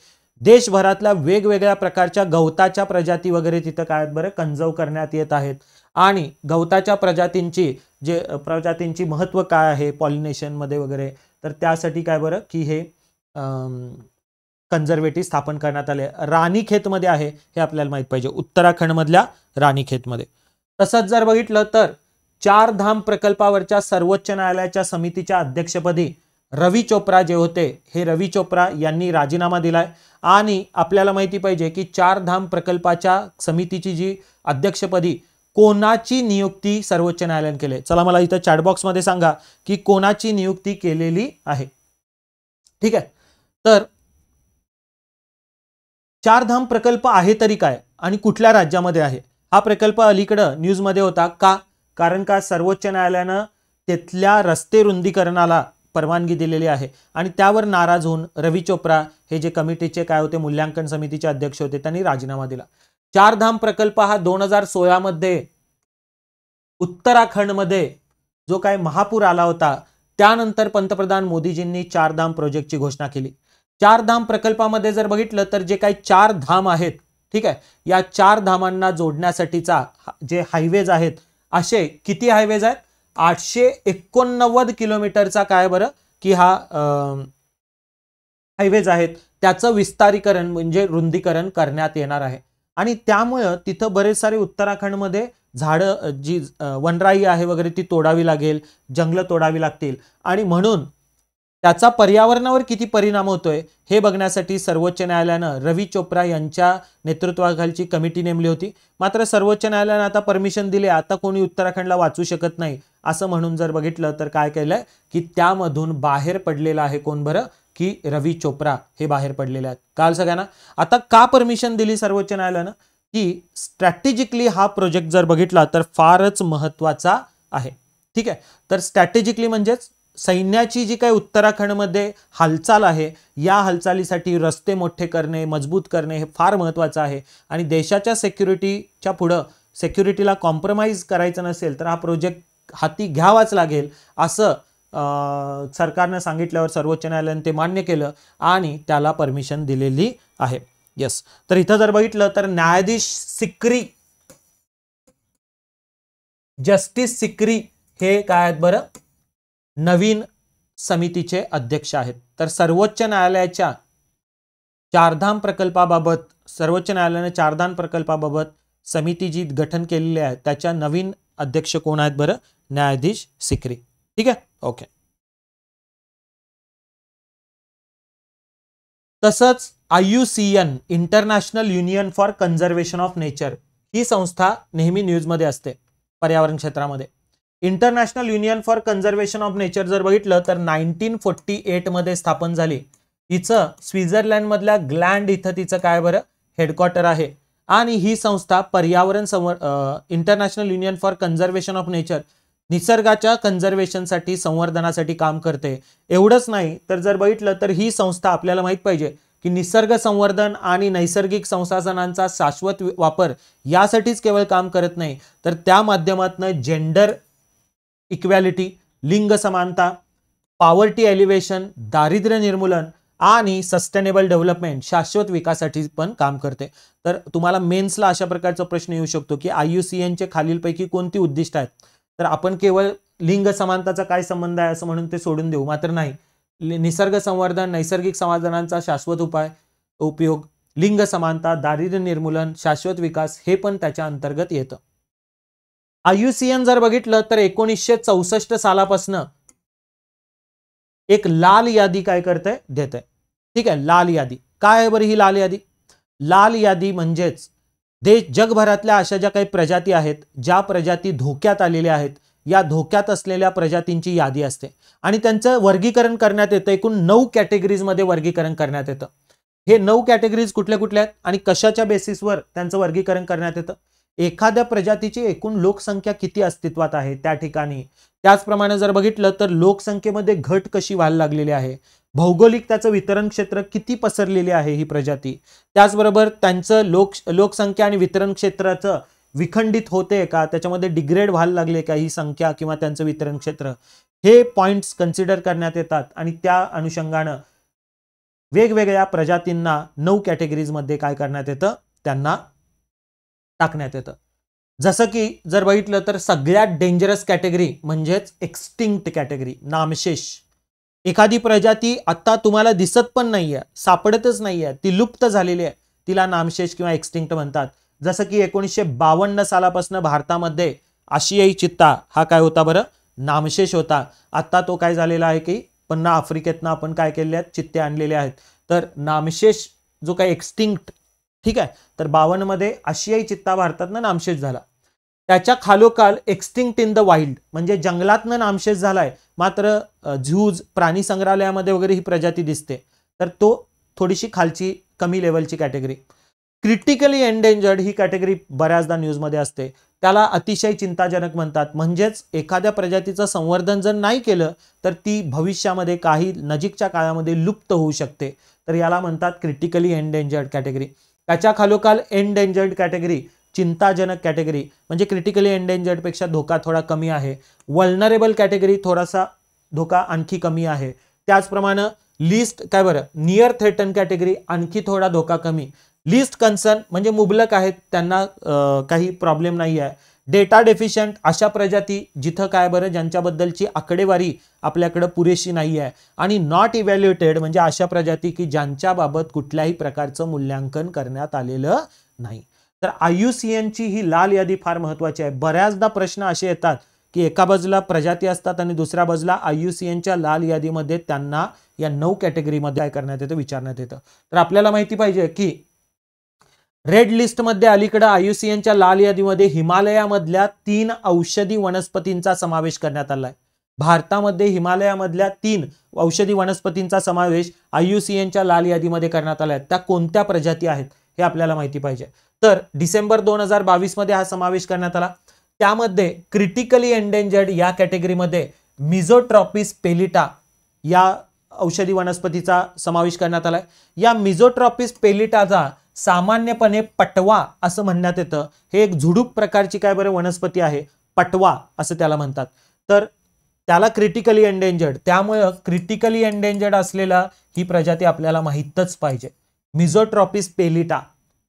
देशभरातल्या वेगवेगळ्या प्रकारच्या गवताच्या प्रजाती वगैरे तिथं काय बरं कंजर्व करण्यात येत आहेत आणि गवताच्या प्रजातींची महत्त्व काय आहे पॉलिनेशनमध्ये वगैरे, तर त्यासाठी काय बरं की हे कन्झर्वेटरी स्थापन करण्यात आले. रानीखेतमध्ये आहे हे आपल्याला माहित पाहिजे, उत्तराखंडमधल्या रानीखेतमध्ये. तसंच जर बघितलं तर चार धाम प्रकल्पावरच्या सर्वोच्च न्यायालयाच्या समितीच्या अध्यक्षपदी रवी चोप्रा जे होते, हे रवी चोप्रा यांनी राजीनामा दिलाय. आणि आपल्याला माहिती पाहिजे की चार धाम प्रकल्पाच्या समितीची जी अध्यक्षपदी कोणाची नियुक्ती सर्वोच्च न्यायालयाने केली. चला मला इथं चॅटबॉक्समध्ये सांगा की कोणाची नियुक्ती केलेली आहे. ठीक आहे. तर चार धाम प्रकल्प आहे तरी काय आणि कुठल्या राज्यामध्ये आहे? हा प्रकल्प अलीकडं न्यूजमध्ये होता का? कारण का सर्वोच्च न्यायालयानं तिथल्या रस्ते रुंदीकरणाला परवानगी दिलेली आहे आणि त्यावर नाराज होऊन रवी चोप्रा हे जे कमिटीचे काय होते मूल्यांकन समितीचे अध्यक्ष होते त्यांनी राजीनामा दिला। चार धाम प्रकल्प हा 2016 मध्ये उत्तराखंड मध्ये जो काय महापूर आला होता त्यानंतर पंतप्रधान मोदीजींनी चार धाम प्रोजेक्टची घोषणा केली। चार धाम प्रकल्पामध्ये जर बघितलं तर जे काही चार धाम आहेत, ठीक आहे, या चार धामांना जोडण्यासाठीचा जे हायवेज आहेत, असे किती हायवेज आहेत? 889 किलोमीटरचा काय बरं की हा हायवेज आहेत, त्याचं विस्तारीकरण म्हणजे रुंदीकरण करण्यात येणार आहे आणि त्यामुळे तिथं बरेच सारे उत्तराखंडमध्ये झाडं जी वनराई आहे वगैरे ती तोडावी लागेल, जंगलं तोडावी लागतील आणि म्हणून त्याचा पर्यावरणावर किती परिणाम होतोय हे बघण्यासाठी सर्वोच्च न्यायालयानं रवी चोप्रा यांच्या नेतृत्वाखालची कमिटी नेमली होती। मात्र सर्वोच्च न्यायालयानं आता परमिशन दिले, आता कोणी उत्तराखंडला वाचू शकत नाही असं म्हणून जर बघितलं तर काय केलंय की त्यामधून बाहेर पडलेला आहे कोण बरं की रवी चोप्रा हे बाहेर पडलेले आहेत। काल सगळ्यांना आता का परमिशन दिली सर्वोच्च न्यायालयानं की स्ट्रॅटेजिकली हा प्रोजेक्ट जर बघितला तर फारच महत्त्वाचा आहे, ठीक आहे। तर स्ट्रॅटेजिकली म्हणजेच सैन्याची जी काही उत्तराखंडमध्ये हालचाल आहे या हालचालीसाठी रस्ते मोठे करणे, मजबूत करणे हे फार महत्त्वाचं आहे आणि देशाच्या सिक्युरिटीच्या पुढं सिक्युरिटीला कॉम्प्रोमाइज करायचं नसेल तर हा प्रोजेक्ट हाती घ्यावाच लागेल असं सरकारने सांगितल्यावर सर्वोच्च न्यायालयाने ते मान्य केलं आणि त्याला परमिशन दिलेली आहे। यस, तर इथं जर बघितलं तर न्यायाधीश सिकरी, जस्टिस सिकरी हे काय आहेत बरं, नवीन समितीचे अध्यक्ष आहेत। तर सर्वोच्च न्यायालयाच्या चारधाम प्रकल्पाबाबत सर्वोच्च न्यायालयाने चारधाम प्रकल्पाबाबत समिती जी गठन केलेली आहे त्याच्या नवीन अध्यक्ष कोण आहेत बरं? न्यायाधीश सिकरी, ठीक आहे, ओके। तसंच IUCN International Union for Conservation of Nature ही संस्था नेहमी न्यूजमध्ये असते पर्यावरण क्षेत्रामध्ये। International Union for Conservation of Nature जर बघितलं तर 1948 मध्ये स्थापन झाली। तिचं स्वित्झर्लंडमधल्या ग्लँड इथं तिचं काय बरं हेडक्वार्टर आहे आणि ही संस्था पर्यावरण International Union for Conservation of Nature निसर्गाच्या कन्झर्वेशनसाठी संवर्धनासाठी काम करते। एवढंच नाही तर जर बघितलं तर ही संस्था आपल्याला माहीत पाहिजे की निसर्ग संवर्धन आणि नैसर्गिक संसाधनांचा शाश्वत वापर यासाठीच केवळ काम करत नाही तर त्या माध्यमातून जेंडर इक्वॅलिटी, लिंग समानता, पॉवर्टी एलिवेशन, दारिद्र्य निर्मूलन आणि सस्टेनेबल डेव्हलपमेंट शाश्वत विकासासाठी पण काम करते। तर तुम्हाला मेन्सला अशा प्रकारचा प्रश्न येऊ शकतो की IUCNचे खालीलपैकी कोणती उद्दिष्ट आहेत? तर आपण केवळ लिंग समानताचा काय संबंध आहे असं म्हणून ते सोडून देऊ, मात्र नाही, निसर्ग संवर्धन, नैसर्गिक समाधानांचा शाश्वत उपयोग, लिंग समानता, दारिद्र्य निर्मूलन, शाश्वत विकास हे पण त्याच्या अंतर्गत येतं। IUCN जर बघितलं तर 1964 सालापासून एक लाल यादी काय करते देते, ठीक आहे। लाल यादी काय आहे बरं? ही लाल यादी, लाल यादी म्हणजेच जगभरातल्या अशा ज्या काही प्रजाती आहेत, ज्या प्रजाती धोक्यात आलेल्या आहेत, या धोक्यात असलेल्या प्रजातींची यादी असते आणि त्यांचं वर्गीकरण करण्यात येतं। एकूण 9 कॅटेगरीजमध्ये वर्गीकरण करण्यात येतं। हे 9 कॅटेगरीज कुठल्या कुठल्या आहेत आणि कशाच्या बेसिसवर त्यांचं वर्गीकरण करण्यात येतं? एखाद्या प्रजातीची एकूण लोकसंख्या किती अस्तित्वात आहे त्या ठिकाणी, त्याचप्रमाणे जर बघितलं तर लोकसंख्येमध्ये घट कशी व्हायला लागलेली आहे, भौगोलिक त्याचं वितरण क्षेत्र किती पसरलेली आहे ही प्रजाती, त्याचबरोबर त्यांचं लोकसंख्या आणि वितरण क्षेत्राचं विखंडित होते का, त्याच्यामध्ये डिग्रेड व्हायला लागले का ही संख्या किंवा त्यांचं वितरण क्षेत्र, हे पॉइंट्स कन्सिडर करण्यात येतात आणि त्या अनुषंगानं वेगवेगळ्या प्रजातींना 9 कॅटेगरीजमध्ये काय करण्यात येतं त्यांना टाकण्यात येतं। जसं की जर बघितलं तर सगळ्यात डेंजरस कॅटेगरी म्हणजेच एक्स्टिंक्ट कॅटेगरी, नामशेष, एखादी प्रजाती आता तुम्हाला दिसत पण नाहीये, सापडतच नाहीये, ती लुप्त झालेली आहे, तिला नामशेष किंवा एक्स्टिंक्ट म्हणतात। जसं की 1952 सालापासून भारतामध्ये आशियाई चित्ता हा काय होता बरं? नामशेष होता। आता तो काय झालेला आहे की पन्ना आफ्रिकेतनं आपण काय केले आहेत चित्ते आणलेले आहेत। तर नामशेष जो काय एक्स्टिंक्ट, ठीक आहे, तर 52 मध्ये आशियाई चित्ता भारतातनं नामशेष झाला। त्याच्या खालोखाल एक्स्टिंक्ट इन द वाईल्ड म्हणजे जंगलातनं नामशेष झालाय, मात्र झूज प्राणी संग्रहालयामध्ये वगैरे ही प्रजाती दिसते, तर तो थोडीशी खालची कमी लेवलची कॅटेगरी. क्रिटिकली एंडेंजर्ड ही कॅटेगरी बऱ्याचदा न्यूजमध्ये असते, त्याला अतिशय चिंताजनक म्हणतात. म्हणजेच एखाद्या प्रजातीचं संवर्धन जर नाही केलं तर ती भविष्यामध्ये काही नजीकच्या काळामध्ये लुप्त होऊ शकते, तर याला म्हणतात क्रिटिकली एंडेंजर्ड कॅटेगरी. त्याच्या खालोखाल एंडेंजर्ड कॅटेगरी चिंताजनक कॅटेगरी, म्हणजे क्रिटिकली एंडेंजर्डपेक्षा धोका थोडा कमी आहे. वल्नरेबल कॅटेगरी थोडासा धोका आणखी कमी आहे. त्याचप्रमाणे लिस्ट काय बरं नियर थ्रेटन कॅटेगरी आणखी थोडा धोका कमी. लिस्ट कन्सर्न म्हणजे मुबलक आहेत, त्यांना काही प्रॉब्लेम नाही आहे. डेटा डेफिशियंट अशा प्रजाती जिथं काय बरं ज्यांच्याबद्दलची आकडेवारी आपल्याकडे पुरेशी नाही आहे. आणि नॉट इव्हॅल्युएटेड म्हणजे अशा प्रजाती की ज्यांच्याबाबत कुठल्याही प्रकारचं मूल्यांकन करण्यात आलेलं नाही. तर IUCNची ही लाल यादी फार महत्त्वाची आहे. बऱ्याचदा प्रश्न असे येतात की एका बाजूला प्रजाती असतात आणि दुसऱ्या बाजूला IUCNच्या लाल यादीमध्ये त्यांना या 9 कॅटेगरीमध्ये काय करण्यात येतं विचारण्यात येतं. तर आपल्याला माहिती पाहिजे की रेड लिस्टमध्ये अलीकडे IUCNच्या लाल यादीमध्ये हिमालयामधल्या 3 औषधी वनस्पतींचा समावेश करण्यात आला आहे. भारतामध्ये हिमालयामधल्या 3 औषधी वनस्पतींचा समावेश IUCNच्या लाल यादीमध्ये करण्यात आला आहे. त्या कोणत्या प्रजाती आहेत हे आपल्याला माहिती पाहिजे. तर डिसेंबर 2022 मध्ये हा समावेश करण्यात आला. त्यामध्ये क्रिटिकली एंडेंजर्ड या कॅटेगरीमध्ये मिजोट्रॉपिस पेलिटा या औषधी वनस्पतीचा समावेश करण्यात आला आहे. या मिजोट्रॉपिस पेलिटाचा सामान्यपणे पटवा असं म्हणण्यात येतं. हे एक झुडूप प्रकारची काय बरं वनस्पती आहे, पटवा असं त्याला म्हणतात. तर त्याला क्रिटिकली एंडेंजर्ड, त्यामुळे क्रिटिकली एंडेंजर्ड असलेला ही प्रजाती आपल्याला माहीतच पाहिजे, मिझोट्रॉपिस पेलिटा.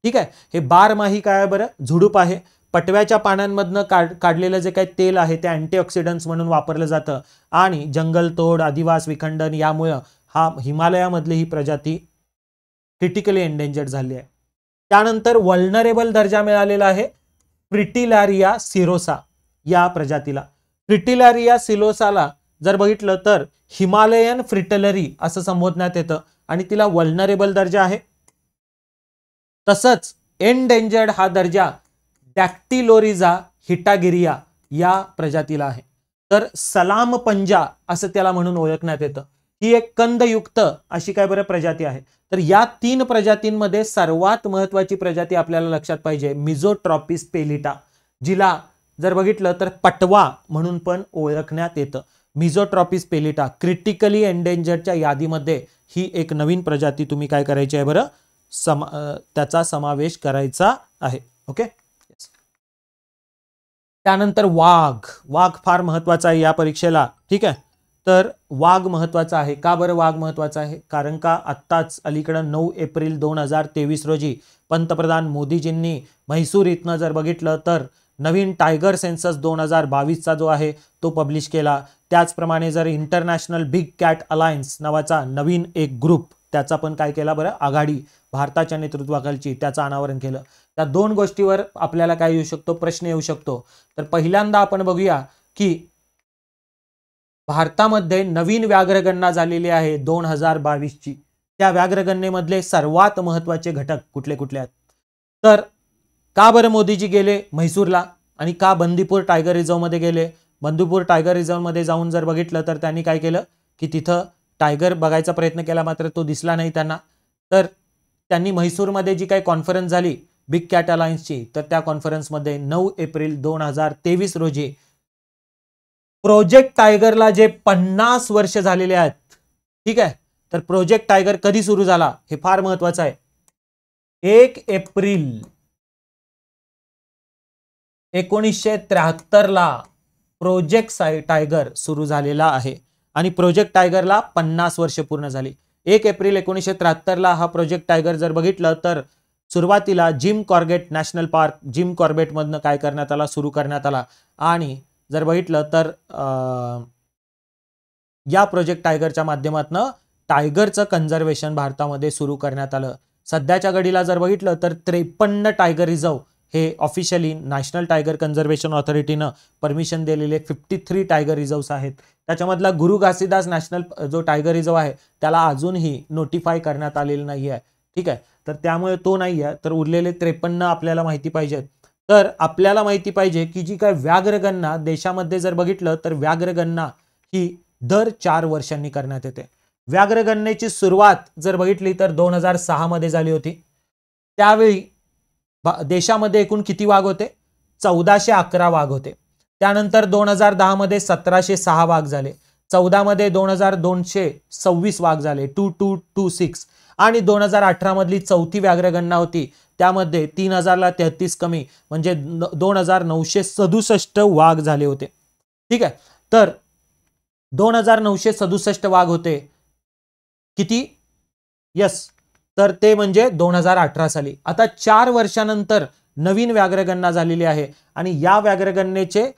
ठीक आहे, हे बारमाही काय बरं झुडूप आहे. पटव्याच्या पानांमधनं काढलेलं जे काही तेल आहे ते अँटीऑक्सिडंट्स म्हणून वापरलं जातं आणि जंगलतोड, आदिवास विखंडन यामुळं हा हिमालयामधली ही प्रजाती क्रिटिकली एंडेंजर्ड झाली आहे. त्यानंतर वल्नरेबल दर्जा मिळालेला आहे प्रिटिलारिया सिरोसा या प्रजातीला. प्रिटिलारिया सिलोसाला जर बघितलं तर हिमालयन फ्रिटलरी असं संबोधण्यात येतं आणि तिला वल्नरेबल दर्जा आहे. तसंच एंडेंजर्ड हा दर्जा डॅक्टिलोरिझा हिटागिरिया या प्रजातीला आहे. तर सलाम पंजा असं त्याला म्हणून ओळखण्यात येतं. ही एक कंदयुक्त अशी काय बरं प्रजाती आहे. तर या 3 प्रजातींमध्ये सर्वात महत्त्वाची प्रजाती आपल्याला लक्षात पाहिजे मिझोट्रॉपिस पेलिटा, जिला जर बघितलं तर पटवा म्हणून पण ओळखण्यात येतं. मिझोट्रॉपिस पेलिटा क्रिटिकली एंडेंजर्डच्या यादीमध्ये ही एक नवीन प्रजाती तुम्ही काय करायची आहे बरं त्याचा समावेश करायचा आहे. ओके, त्यानंतर वाघ फार महत्त्वाचा आहे या परीक्षेला. ठीक आहे, तर वाघ महत्त्वाचा आहे. का बरं वाघ महत्त्वाचा आहे? कारण का आत्ताच अलीकडं 9 एप्रिल 2023 रोजी पंतप्रधान मोदीजींनी म्हैसूर इथनं जर बघितलं तर नवीन टायगर सेन्सस 2022चा जो आहे तो पब्लिश केला. त्याचप्रमाणे जर इंटरनॅशनल बिग कैट अलायन्स नावाचा नवीन एक ग्रुप त्याचा पण काय केला बरं आघाडी भारताच्या नेतृत्वाखालची त्याचं अनावरण केलं. त्या 2 गोष्टीवर आपल्याला काय येऊ शकतो प्रश्न येऊ शकतो. तर पहिल्यांदा आपण बघूया की भारतामध्ये नवीन व्याघ्रगणना झालेली आहे 2022ची. त्या व्याघ्रगणनेमधले सर्वात महत्त्वाचे घटक कुठले कुठले आहेत? तर का बरं मोदीजी गेले म्हैसूरला आणि का बंदीपूर टायगर रिझर्वमध्ये गेले? बंदीपूर टायगर रिझर्वमध्ये जाऊन जर बघितलं तर त्यांनी काय केलं की तिथं टायगर बघायचा प्रयत्न केला मात्र तो दिसला नाही त्यांना. तर त्यांनी म्हैसूरमध्ये जी काही कॉन्फरन्स झाली बिग कॅट अलायन्सची तर त्या कॉन्फरन्समध्ये 9 एप्रिल 2023 रोजी प्रोजेक्ट टायगरला जे 50 वर्ष झालेले आहेत. ठीक आहे, तर प्रोजेक्ट टायगर कधी सुरू झाला हे फार महत्वाचं आहे. 1 एप्रिल 1973 प्रोजेक्ट टायगर सुरू झालेला आहे आणि प्रोजेक्ट टायगरला 50 वर्ष पूर्ण झाली. 1 एप्रिल 1973 हा प्रोजेक्ट टायगर जर बघितलं तर सुरुवातीला Jim Corbett national park Jim कॉर्बेटमधनं काय करण्यात आला सुरू करण्यात आला. आणि जर बघितलं तर या प्रोजेक्ट टायगरच्या माध्यमातनं टायगरचं कन्झर्वेशन भारतामध्ये सुरू करण्यात आलं. सध्याच्या घडीला जर बघितलं तर 53 टायगर रिझर्व हे ऑफिशियली नॅशनल टायगर कन्झर्वेशन ऑथॉरिटीनं परमिशन दिलेले 53 टायगर रिझर्व्स आहेत. त्याच्यामधला गुरु घासीदास नॅशनल जो टायगर रिझर्व आहे त्याला अजूनही नोटिफाय करण्यात आलेलं नाही आहे. ठीक आहे, तर त्यामुळे तो नाही आहे. तर उरलेले 53 आपल्याला माहिती पाहिजेत. तर आपल्याला माहिती पाहिजे की जी काय व्याघ्रगणना देशामध्ये जर बघितलं तर व्याघ्रगणना ही दर 4 वर्षांनी करण्यात येते. व्याघ्रगणनेची सुरुवात जर बघितली तर 2006 मध्ये झाली होती। त्यावेळी देशामध्ये एकूण किती वाघ होते? 1411 वाघ होते। त्यानंतर 2010 मध्ये 1706 वाघ झाले, 14 मध्ये 2226 वाघ झाले 2226 आणि 2018 मधली चौथी व्याघ्रगणना होती त्यामध्ये 3033 कमी म्हणजे 2967 वाघ झाले होते। ठीक आहे, तर 2967 वाघ होते किती? यस, तर ते म्हणजे 2018 साली। आता 4 वर्षांनंतर नवीन व्याघ्रगणना झालेली आहे आणि या व्याघ्रगणनेचे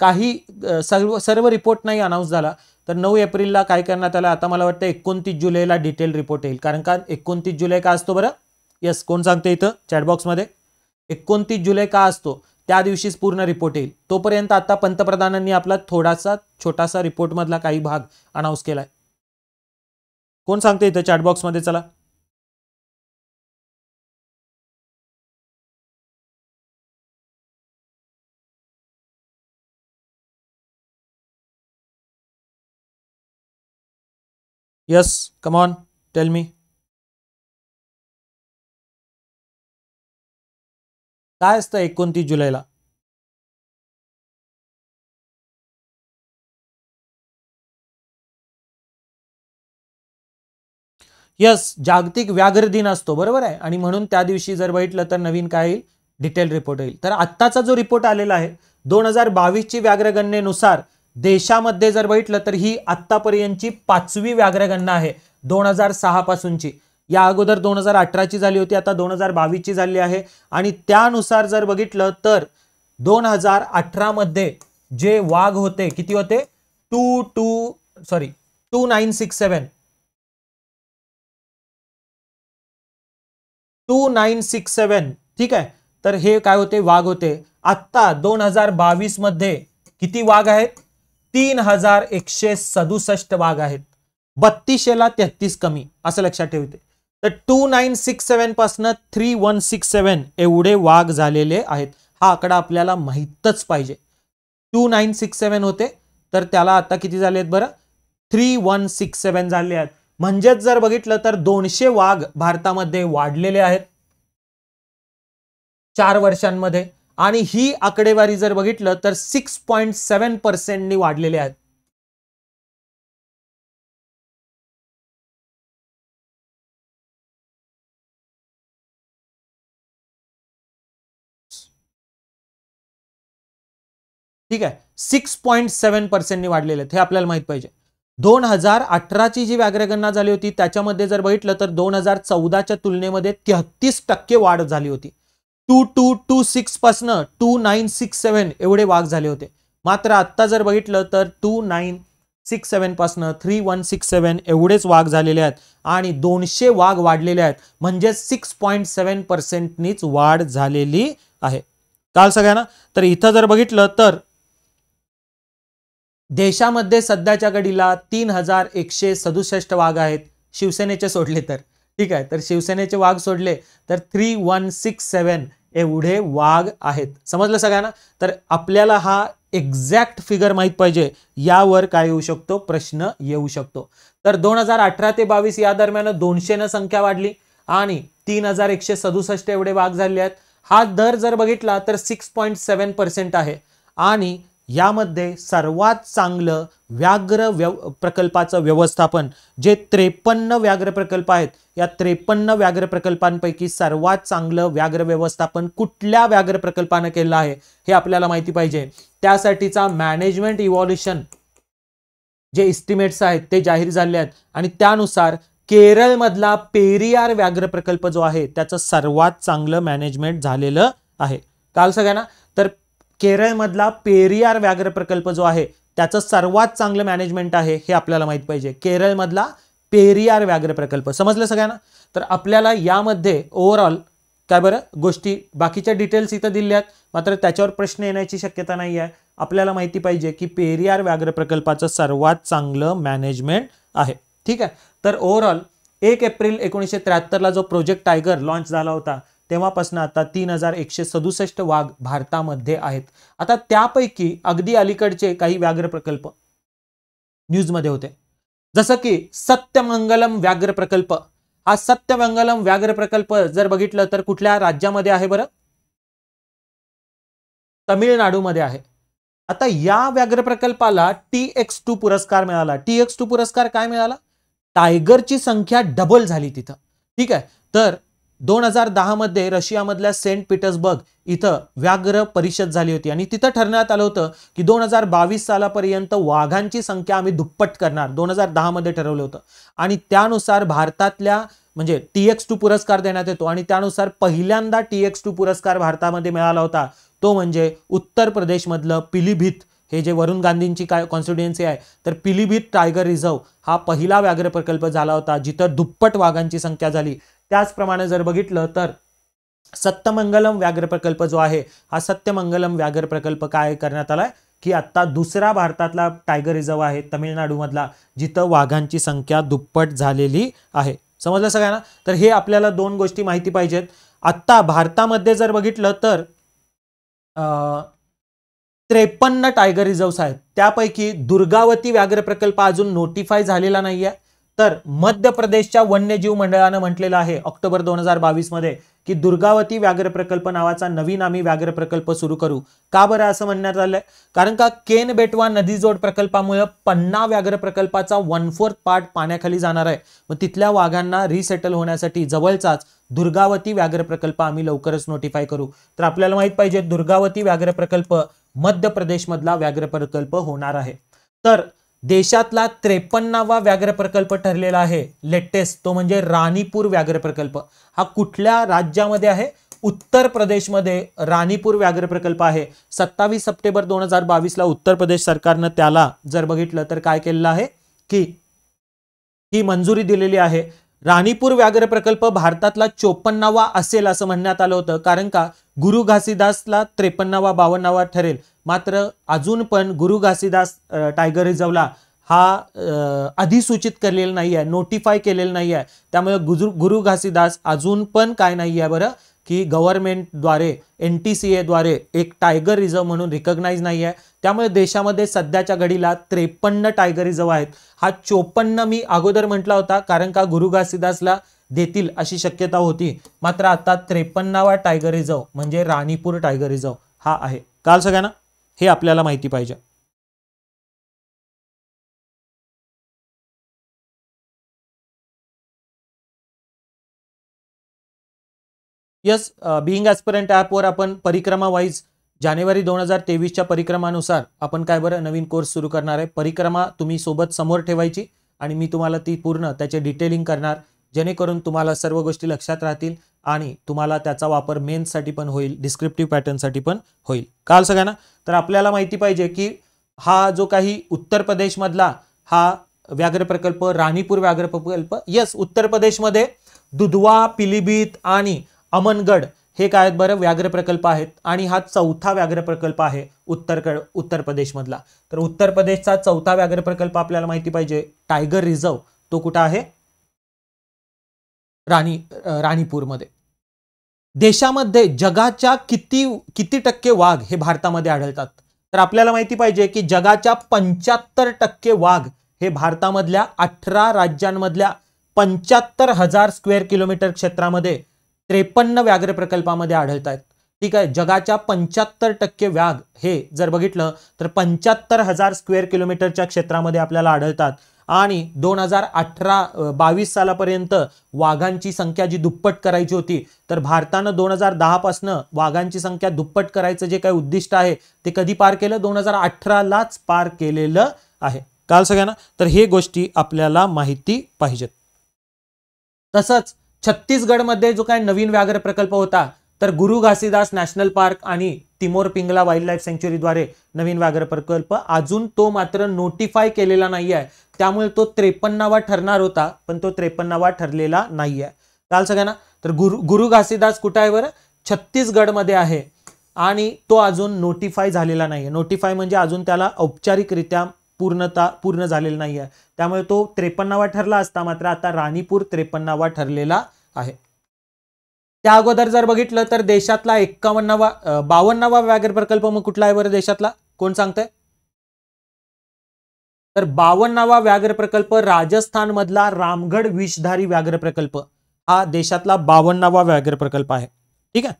काही सर्व रिपोर्ट नाही अनाउन्स झाला, तर 9 एप्रिलला काय करण्यात आला? आता मला वाटतं 29 जुलैला डिटेल रिपोर्ट येईल, कारण का 29 जुलै का असतो बरं? यस, कोण सांगते इथं चॅट बॉक्स मध्ये 29 जुलै का असतो? त्या दिवशीच पूर्ण रिपोर्ट येईल। तोपर्यंत आता पंतप्रधानांनी आपला थोडासा छोटासा रिपोर्ट मधला काही भाग अनाउन्स केलाय। कोण सांगते इथं चॅट बॉक्स मध्ये? चला yes, come on, tell me काय असतं 29 जुलैला? यस, जागतिक व्याघ्र दिन असतो, बरोबर आहे। आणि म्हणून त्या दिवशी जर बघितलं तर नवीन काय येईल? डिटेल रिपोर्ट येईल। तर आत्ताचा जो रिपोर्ट आलेला आहे 2022 ची व्याघ्रगणनेनुसार देशामध्ये जर बघितलं तर ही आत्तापर्यंतची 5वी व्याघ्रगणना आहे 2006 पासूनची। या अगोदर 2018 ची झाली होती, आता 2022 ची झाली आहे आणि त्यानुसार जर बघितलं तर 2018 मध्ये जे वाघ होते किती होते? 2967 2967, ठीक आहे। तर हे काय होते? वाघ होते। आता 2022 मध्ये किती वाघ आहेत? 3167 वाघ आहेत, 3233 कमी, असं लक्षात ठेवते। तर 2967 पासून 3167 एवढे वाघ झालेले आहेत। हा आकडा आपल्याला माहीतच पाहिजे। 2967 होते तर त्याला आता किती झाले आहेत बरं? 3167 झाले आहेत। म्हणजेच जर बघितलं तर 200 वाघ भारतामध्ये वाढलेले आहेत 4 वर्षांमध्ये आणि ही आकडेवारी जर बघितलं तर 6.7% वाढलेले आहेत। ठीक आहे, 6.7% वाढलेले आहेत, हे आपल्याला माहित पाहिजे। 2018 ची जी व्याघ्रगणना झाली होती त्याच्यामध्ये जर बघितलं तर 2014 च्या तुलनेमध्ये 33% वाढ झाली होती। 2226 पासून 2967 एवढे वाघ झाले होते, मात्र आत्ता जर बघितलं तर 2967 पासून 3167 एवढेच वाघ झालेले आहेत आणि 200 वाघ वाढलेले आहेत, म्हणजे 6.7%नीच वाढ झालेली आहे। काल सगळ्यांना तर इथं जर बघितलं तर देशामध्ये सध्याच्या घडीला 3167 वाघ आहेत, शिवसेनेचे सोडले तर, ठीक आहे। तर शिवसेनेचे वाघ सोडले तर 3167 एवढे वाघ आहेत। समजलं सगळ्यांना? तर आपल्याला हा एक्झॅक्ट फिगर माहित पाहिजे, यावर काय येऊ शकतो? प्रश्न येऊ शकतो। तर 2018 ते 2022 या दरम्यान 200 न संख्या वाढली आणि 3167 एवढे वाघ झाले आहेत। हा दर जर बघितला तर 6.7% आहे आणि यामध्ये सर्वात चांगलं व्याघ्र प्रकल्पाचं व्यवस्थापन, जे 53 व्याघ्र प्रकल्प आहेत, या 53 व्याघ्र प्रकल्पांपैकी सर्वात चांगलं व्याघ्र व्यवस्थापन कुठल्या व्याघ्र प्रकल्पानं केलं आहे हे आपल्याला माहिती पाहिजे। त्यासाठीचा मॅनेजमेंट इव्हॉल्युशन जे इस्टिमेट्स आहेत ते जाहीर झाले आहेत आणि त्यानुसार केरळमधला पेरियार व्याघ्र प्रकल्प जो आहे त्याचं सर्वात चांगलं मॅनेजमेंट झालेलं आहे। काल सगळ्यांना तर केरळमधला पेरियार व्याघ्र प्रकल्प जो आहे त्याचं सर्वात चांगलं मॅनेजमेंट आहे हे आपल्याला माहित पाहिजे। केरळमधला पेरियार व्याघ्र प्रकल्प, समजलं सगळ्यांना? तर आपल्याला यामध्ये ओव्हरऑल काय बरं गोष्टी बाकीच्या डिटेल्स इथं दिल्यात, मात्र त्याच्यावर प्रश्न येण्याची शक्यता नाही आहे। आपल्याला माहिती पाहिजे की पेरियार व्याघ्र प्रकल्पाचं सर्वात चांगलं मॅनेजमेंट आहे, ठीक आहे। तर ओव्हरऑल 1 एप्रिल 1973ला जो प्रोजेक्ट टायगर लॉन्च झाला होता तेव्हापासून आता 3167 वाघ भारतामध्ये आहेत। आता त्यापैकी अगदी अलीकडचे काही व्याघ्र प्रकल्प न्यूजमध्ये होते, जसं की सत्यमंगलम व्याघ्र प्रकल्प. हा सत्यमंगलम व्याघ्र प्रकल्प जर बघितलं तर कुठल्या राज्यामध्ये आहे बरं? तमिळनाडूमध्ये आहे. आता या व्याघ्र प्रकल्पाला TX2 पुरस्कार मिळाला. TX2 पुरस्कार काय मिळाला? टायगरची संख्या डबल झाली तिथं. ठीक आहे. तर 2010 मध्ये रशियामधल्या सेंट पीटर्सबर्ग इथं व्याघ्र परिषद झाली होती आणि तिथं ठरण्यात आलं होतं की 2022 सालापर्यंत वाघांची संख्या आम्ही दुप्पट करणार, 2010 मध्ये ठरवलं होतं. आणि त्यानुसार भारतातल्या म्हणजे TX2 पुरस्कार देण्यात येतो आणि त्यानुसार पहिल्यांदा TX2 पुरस्कार भारतामध्ये मिळाला होता तो म्हणजे उत्तर प्रदेशमधलं पीलीभीत, हे जे वरुण गांधींची काय कॉन्स्टिट्युएन्सी आहे, तर पीलीभीत टायगर रिझर्व हा पहिला व्याघ्र प्रकल्प झाला होता जिथं दुप्पट वाघांची संख्या झाली. त्याचप्रमाणे जर बघितलं तर सत्यमंगलम व्याघ्र प्रकल्प जो आहे हा सत्यमंगलम व्याघ्र प्रकल्प काय करण्यात आलाय की आत्ता दुसरा भारतातला टायगर रिझर्व आहे तमिळनाडूमधला जिथं वाघांची संख्या दुप्पट झालेली आहे. समजलं सगळ्यांना? तर हे आपल्याला दोन गोष्टी माहिती पाहिजेत. आत्ता भारतामध्ये जर बघितलं तर 53 टायगर रिझर्व्स आहेत. त्यापैकी दुर्गावती व्याघ्र प्रकल्प अजून नोटिफाय झालेला नाही आहे. तर मध्य प्रदेशच्या वन्यजीव मंडळानं म्हटलेलं आहे ऑक्टोबर 2022 मध्ये की दुर्गावती व्याघ्र प्रकल्प नावाचा नवीन आम्ही व्याघ्र प्रकल्प सुरू करू. का बरं असं म्हणण्यात आलंय? कारण का केन बेटवा नदीजोड प्रकल्पामुळे पन्ना व्याघ्र प्रकल्पाचा 1/4 पार्ट पाण्याखाली जाणार आहे. मग तिथल्या वाघांना रिसेटल होण्यासाठी जवळचाच दुर्गावती व्याघ्र प्रकल्प आम्ही लवकरच नोटिफाय करू. तर आपल्याला माहित पाहिजे दुर्गावती व्याघ्र प्रकल्प मध्य प्रदेशमधला व्याघ्र प्रकल्प होणार आहे. तर देशातला 53वा व्याघ्र प्रकल्प ठरलेला आहे लेटेस्ट, तो म्हणजे राणीपूर व्याघ्र प्रकल्प. हा कुठल्या राज्यामध्ये आहे? उत्तर प्रदेशमध्ये राणीपूर व्याघ्र प्रकल्प आहे. 27 सप्टेंबर 2022 ला उत्तर प्रदेश सरकारनं त्याला जर बघितलं तर काय केलेलं आहे की ही मंजुरी दिलेली आहे. राणीपूर व्याघ्र प्रकल्प भारतातला 54वा असेल असं म्हणण्यात आलं होतं, कारण का गुरु घासीदासला 53वा 52वा ठरेल, मात्र अजून पण गुरु घासीदास टायगर रिझर्वला हा अधिसूचित केलेला नाही आहे, नोटिफाय केलेला नाही आहे. त्यामुळे गुरु घासीदास अजून पण काय नाही आहे बरं की गव्हर्नमेंटद्वारे NTCAद्वारे एक टायगर रिझर्व म्हणून रिकग्नाइज नाही आहे. त्यामुळे देशामध्ये सध्याच्या घडीला 53 टायगर रिझर्व आहेत. हा 54 मी अगोदर म्हटला होता कारण का गुरु घासीदासला देतील अशी शक्यता होती, मात्र आता 53वा टायगर रिझर्व म्हणजे राणीपूर टायगर रिझर्व हा आहे. काल सगळ्यांना हे आपल्याला माहिती पाहिजे. यस, बीइंग ॲस्पिरंट ॲपवर आपण परिक्रमा वाईज जानेवारी 2023च्या परिक्रमानुसार आपण काय बरं नवीन कोर्स सुरू करणार आहे. परिक्रमा तुम्ही सोबत समोर ठेवायची आणि मी तुम्हाला ती पूर्ण त्याचे डिटेलिंग करणार, जेणेकरून तुम्हाला सर्व गोष्टी लक्षात राहतील आणि तुम्हाला त्याचा वापर मेन्ससाठी पण होईल, डिस्क्रिप्टिव्ह पॅटर्नसाठी पण होईल. काल सगळ्यांना तर आपल्याला माहिती पाहिजे की हा जो काही उत्तर प्रदेशमधला हा व्याघ्र प्रकल्प राणीपूर व्याघ्र प्रकल्प, यस, उत्तर प्रदेशमध्ये दुधवा, पिलीभीत आणि अमनगड हे काय बरं व्याघ्र प्रकल्प आहेत आणि हा 4था व्याघ्र प्रकल्प आहे उत्तर प्रदेशमधला. तर उत्तर प्रदेशचा 4था व्याघ्र प्रकल्प आपल्याला माहिती पाहिजे टायगर रिझर्व तो कुठं आहे? राणीपूरमध्ये. देशामध्ये जगाच्या किती टक्के वाघ हे भारतामध्ये आढळतात? तर आपल्याला माहिती पाहिजे की जगाच्या 75% वाघ हे भारतामधल्या 18 राज्यांमधल्या 75,000 स्क्वेअर किलोमीटर क्षेत्रामध्ये 53 व्याघ्र प्रकल्पामध्ये आढळत आहेत. ठीक आहे. जगाच्या 75% व्याघ हे जर बघितलं तर 75,000 स्क्वेअर किलोमीटरच्या क्षेत्रामध्ये आपल्याला आढळतात आणि 2022 सालापर्यंत वाघांची संख्या जी दुप्पट करायची होती, तर भारतानं 2010 पासनं वाघांची संख्या दुप्पट करायचं जे काही उद्दिष्ट आहे ते कधी पार केलं? 2018लाच पार केलेलं आहे. काल सगळ्यांना तर हे गोष्टी आपल्याला माहिती पाहिजेत. तसंच छत्तीसगडमध्ये जो काय नवीन व्याघ्र प्रकल्प होता तर गुरु घासीदास नॅशनल पार्क आणि तिमोर पिंगला वाईल्ड लाईफ सँक्च्युअरीद्वारे नवीन व्याघ्र प्रकल्प अजून तो मात्र नोटिफाय केलेला नाही आहे. त्यामुळे तो 53वा ठरणार होता पण तो 53वा ठरलेला नाही आहे. काल सगळ्यांना तर गुरु घासीदास कुठं आहे बरं? छत्तीसगडमध्ये आहे आणि तो अजून नोटिफाय झालेला नाही आहे. नोटिफाय म्हणजे अजून त्याला औपचारिकरित्या पूर्ण झालेलं नाही आहे. त्यामुळे तो 53वा ठरला असता, मात्र आता राणीपूर 53वा ठरलेला आहे. त्या अगोदर जर बघितलं तर देशातला 52वा व्याघ्र प्रकल्प मग कुठला आहे बरं देशातला? कोण सांगतंय? तर 52वा व्याघ्र प्रकल्प राजस्थान मधला रामगढ़ विषधारी व्याघ्र प्रकल्प हा देशातला 52वा व्याघ्र प्रकल्प आहे। ठीक आहे,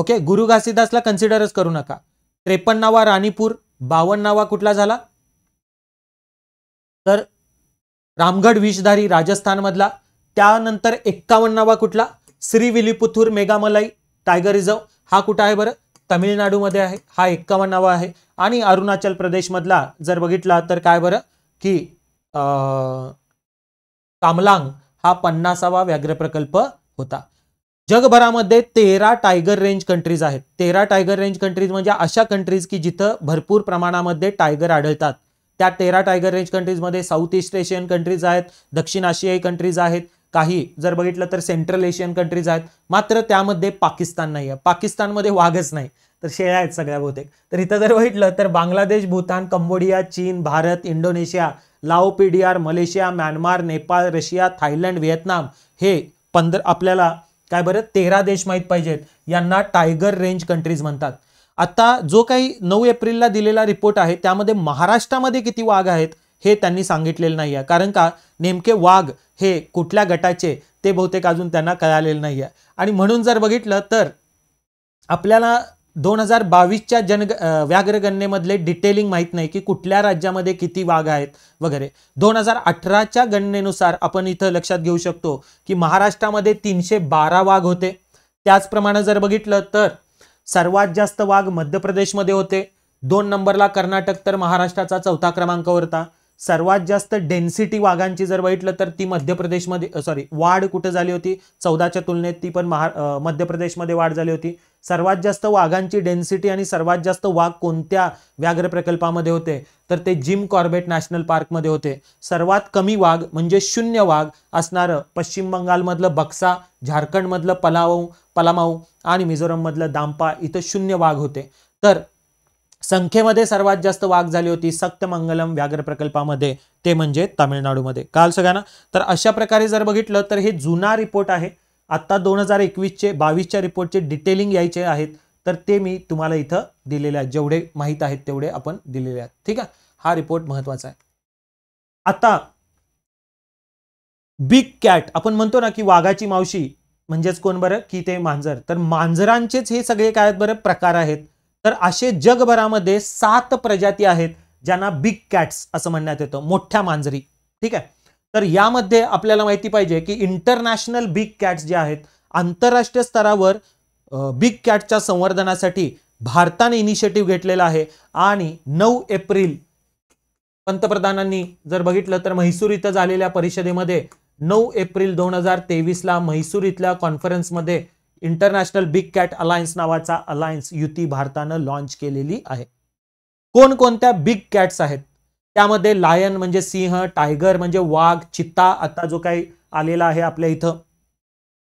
ओके, गुरु घासीदासला कन्सिडरच करू नका। 53वा राणीपूर, 52वा कुठला झाला तर रामगढ़ विषधारी राजस्थान मधला। त्यानंतर 51वा कुठला श्रीविलीपुथूर मेघामलाई टायगर रिझर्व हा कुठे आहे बरं, तमिळनाडूमध्ये आहे, हा 51वा आहे। आणि अरुणाचल प्रदेश मधला जर बघितला तर काय बरं की कामलांग हा 50वा व्याघ्र प्रकल्प होता। जगभरामध्ये 13 टायगर रेंज कंट्रीज आहेत। 13 टायगर रेंज कंट्रीज म्हणजे अशा कंट्रीज की जिथं भरपूर प्रमाणामध्ये टायगर आढळतात। त्या 13 टायगर रेंज कंट्रीजमध्ये साऊथ ईस्ट एशियन कंट्रीज आहेत, दक्षिण आशियाई कंट्रीज आहेत, काही जर बघितलं तर सेंट्रल एशियन कंट्रीज आहेत, मात्र त्यामध्ये पाकिस्तान नाही आहे। पाकिस्तानमध्ये वाघच नाही तर शेळ्या आहेत सगळ्या बहुतेक। तर इथं जर बघितलं तर बांगलादेश, भूतान, कंबोडिया, चीन, Bharat, Indonesia, Lao, Periyar, Malaysia, Myanmar, Nepal, Russia, Thailand, Vietnam हे 15 आपल्याला काय बरं 13 देश माहीत पाहिजेत, यांना टायगर रेंज कंट्रीज म्हणतात। आता जो काही 9 एप्रिलला दिलेला रिपोर्ट आहे त्यामध्ये महाराष्ट्रामध्ये किती वाघ आहेत हे त्यांनी सांगितलेलं नाही आहे, कारण का नेमके वाघ हे कुठल्या गटाचे ते बहुतेक अजून त्यांना कळालेलं नाही आहे। आणि म्हणून जर बघितलं तर आपल्याला 2022च्या व्याघ्रगणनेमधले डिटेलिंग माहीत नाही की कुठल्या राज्यामध्ये किती वाघ आहेत वगैरे। 2018च्या गणनेनुसार आपण इथं लक्षात घेऊ शकतो की महाराष्ट्रामध्ये 312 वाघ होते। त्याचप्रमाणे जर बघितलं तर सर्वात जास्त वाघ मध्य प्रदेशमध्ये होते, 2 नंबरला कर्नाटक, तर महाराष्ट्राचा 4था क्रमांकावर होता। सर्वात जास्त डेन्सिटी वाघांची जर बघितलं तर ती मध्य प्रदेशमध्ये, सॉरी, वाढ कुठे झाली होती 14च्या तुलनेत, ती पण मध्य प्रदेशमध्ये वाढ झाली होती। सर्वात जास्त वाघांची डेन्सिटी आणि सर्वात जास्त वाघ कोणत्या व्याघ्र प्रकल्पामध्ये होते तर ते जिम कॉर्बेट नॅशनल पार्कमध्ये होते। सर्वात कमी वाघ म्हणजे 0 वाघ असणारं पश्चिम बंगालमधलं बक्सा, झारखंडमधलं पलामाऊ आणि मिझोरममधलं दाम्पा इथं 0 वाघ होते। तर संख्येमध्ये सर्वात जास्त वाघ झाली होती सत्यमंगलम व्याघ्र प्रकल्पामध्ये, ते म्हणजे तामिळनाडूमध्ये। काल सगळ्यांना तर अशा प्रकारे जर बघितलं तर हे जुना रिपोर्ट आहे। आत्ता 2021-22च्या रिपोर्टचे डिटेलिंग यायचे आहेत, तर ते मी तुम्हाला इथं दिलेले आहेत, जेवढे माहीत आहेत तेवढे आपण दिलेले आहेत। ठीक आहे, हा रिपोर्ट महत्त्वाचा आहे। आता बिग कॅट, आपण म्हणतो ना की वाघाची मावशी म्हणजेच कोण बरं की ते मांजर, तर मांजरांचेच हे सगळे काय बरं प्रकार आहेत। तर असे जगभरामध्ये 7 प्रजाती आहेत ज्यांना बिग कॅट्स असं म्हणण्यात येतं, मोठ्या मांजरी। ठीक आहे, तर यामध्ये आपल्याला माहिती पाहिजे की इंटरनॅशनल बिग कॅट्स जे आहेत, आंतरराष्ट्रीय स्तरावर बिग कॅटच्या संवर्धनासाठी भारताने इनिशिएटिव्ह घेतलेला आहे। आणि 9 एप्रिल पंतप्रधानांनी जर बघितलं तर म्हैसूर इथं झालेल्या परिषदेमध्ये 9 एप्रिल 2023ला म्हैसूर इथल्या कॉन्फरन्समध्ये इंटरनॅशनल बिग कॅट अलायन्स नावाचा अलायन्स युती भारतानं लॉन्च केलेली आहे। कोणकोणत्या बिग कॅट्स आहेत त्यामध्ये लायन म्हणजे सिंह, टायगर म्हणजे वाघ, चित्ता आता जो काही आलेला आहे आपल्या इथं,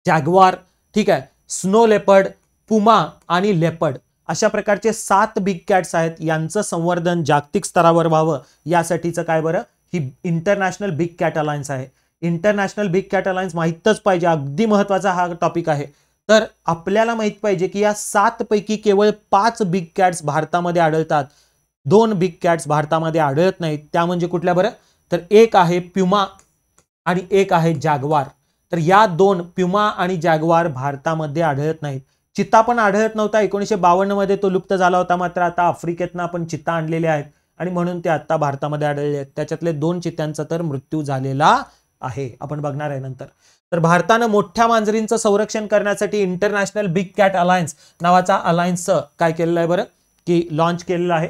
जॅग्वार, ठीक आहे, स्नो लेपर्ड, पुमा आणि लेपर्ड अशा प्रकारचे 7 बिग कॅट्स आहेत। यांचं संवर्धन जागतिक स्तरावर व्हावं यासाठीचं काय बरं ही इंटरनॅशनल बिग कॅट अलायन्स आहे। इंटरनॅशनल बिग कॅट अलायन्स माहीतच पाहिजे, अगदी महत्त्वाचा हा टॉपिक आहे। तर आपल्याला माहित पाहिजे की या 7 पैकी केवळ 5 बिग कॅट्स भारतामध्ये आढळतात, 2 बिग कॅट्स भारतामध्ये आढळत नाहीत, त्या म्हणजे कुठल्या बरं तर एक आहे प्युमा आणि एक आहे जॅग्वार। तर या 2 प्युमा आणि जॅग्वार भारतामध्ये आढळत नाहीत। चित्ता पण आढळत नव्हता, 1952 मध्ये तो लुप्त झाला होता, मात्र आता आफ्रिकेतनं आपण चित्ता आणलेले आहेत आणि म्हणून ते आता भारतामध्ये आढळले आहेत। त्याच्यातले 2 चित्त्यांचा तर मृत्यू झालेला आहे, आपण बघणार आहे नंतर। तर भारतानं मोठ्या मांजरींचं संरक्षण करण्यासाठी इंटरनॅशनल बिग कॅट अलायन्स नावाचा अलायन्स काय केलेला आहे बरं की लॉन्च केलेला आहे।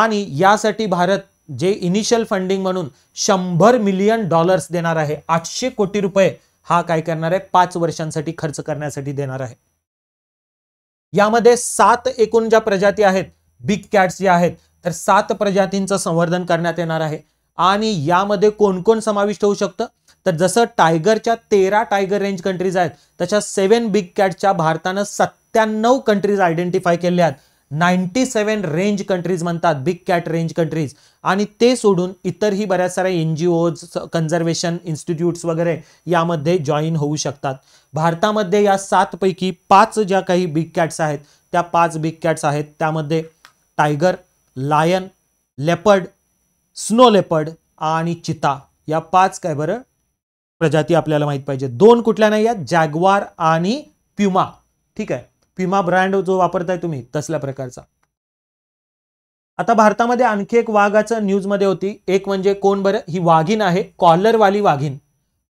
आणि यासाठी भारत जे इनिशियल फंडिंग म्हणून $100 मिलियन देणार आहे, 800 कोटी रुपये हा काय करणार आहे 5 वर्षांसाठी खर्च करण्यासाठी देणार आहे। यामध्ये 7 एकूण ज्या प्रजाती आहेत बिग कॅट्स ज्या आहेत तर 7 प्रजातींचं संवर्धन करण्यात येणार आहे। आणि यामध्ये कोण कोण समाविष्ट होऊ शकतं तर जसं टायगरच्या 13 टायगर रेंज कंट्रीज आहेत तशा 7 बिग कॅटच्या भारतानं 97 कंट्रीज आयडेंटिफाय केल्या आहेत, 97 रेंज कंट्रीज म्हणतात बिग कॅट रेंज कंट्रीज। आणि ते सोडून इतरही बऱ्याच साऱ्या NGOज, कन्झर्वेशन इन्स्टिट्यूट्स वगैरे यामध्ये जॉईन होऊ शकतात। भारतामध्ये या 7 पैकी 5 ज्या काही बिग कॅट्स आहेत त्या 5 बिग कॅट्स आहेत, त्यामध्ये tiger, lion, leopard, snow leopard आणि चिता या पाच काय बरं प्रजाती आपल्याला माहित पाहिजे। दोन कुठल्या नाही आहेत, जॅग्वार आणि प्युमा। ठीक आहे, प्युमा ब्रँड जो वापरताय तुम्ही तसल्या प्रकारचा। आता भारतामध्ये आणखी एक वाघाचं न्यूज मध्ये होती, एक म्हणजे कोण बरं, ही वाघीण आहे कॉलरवाली वाघीण।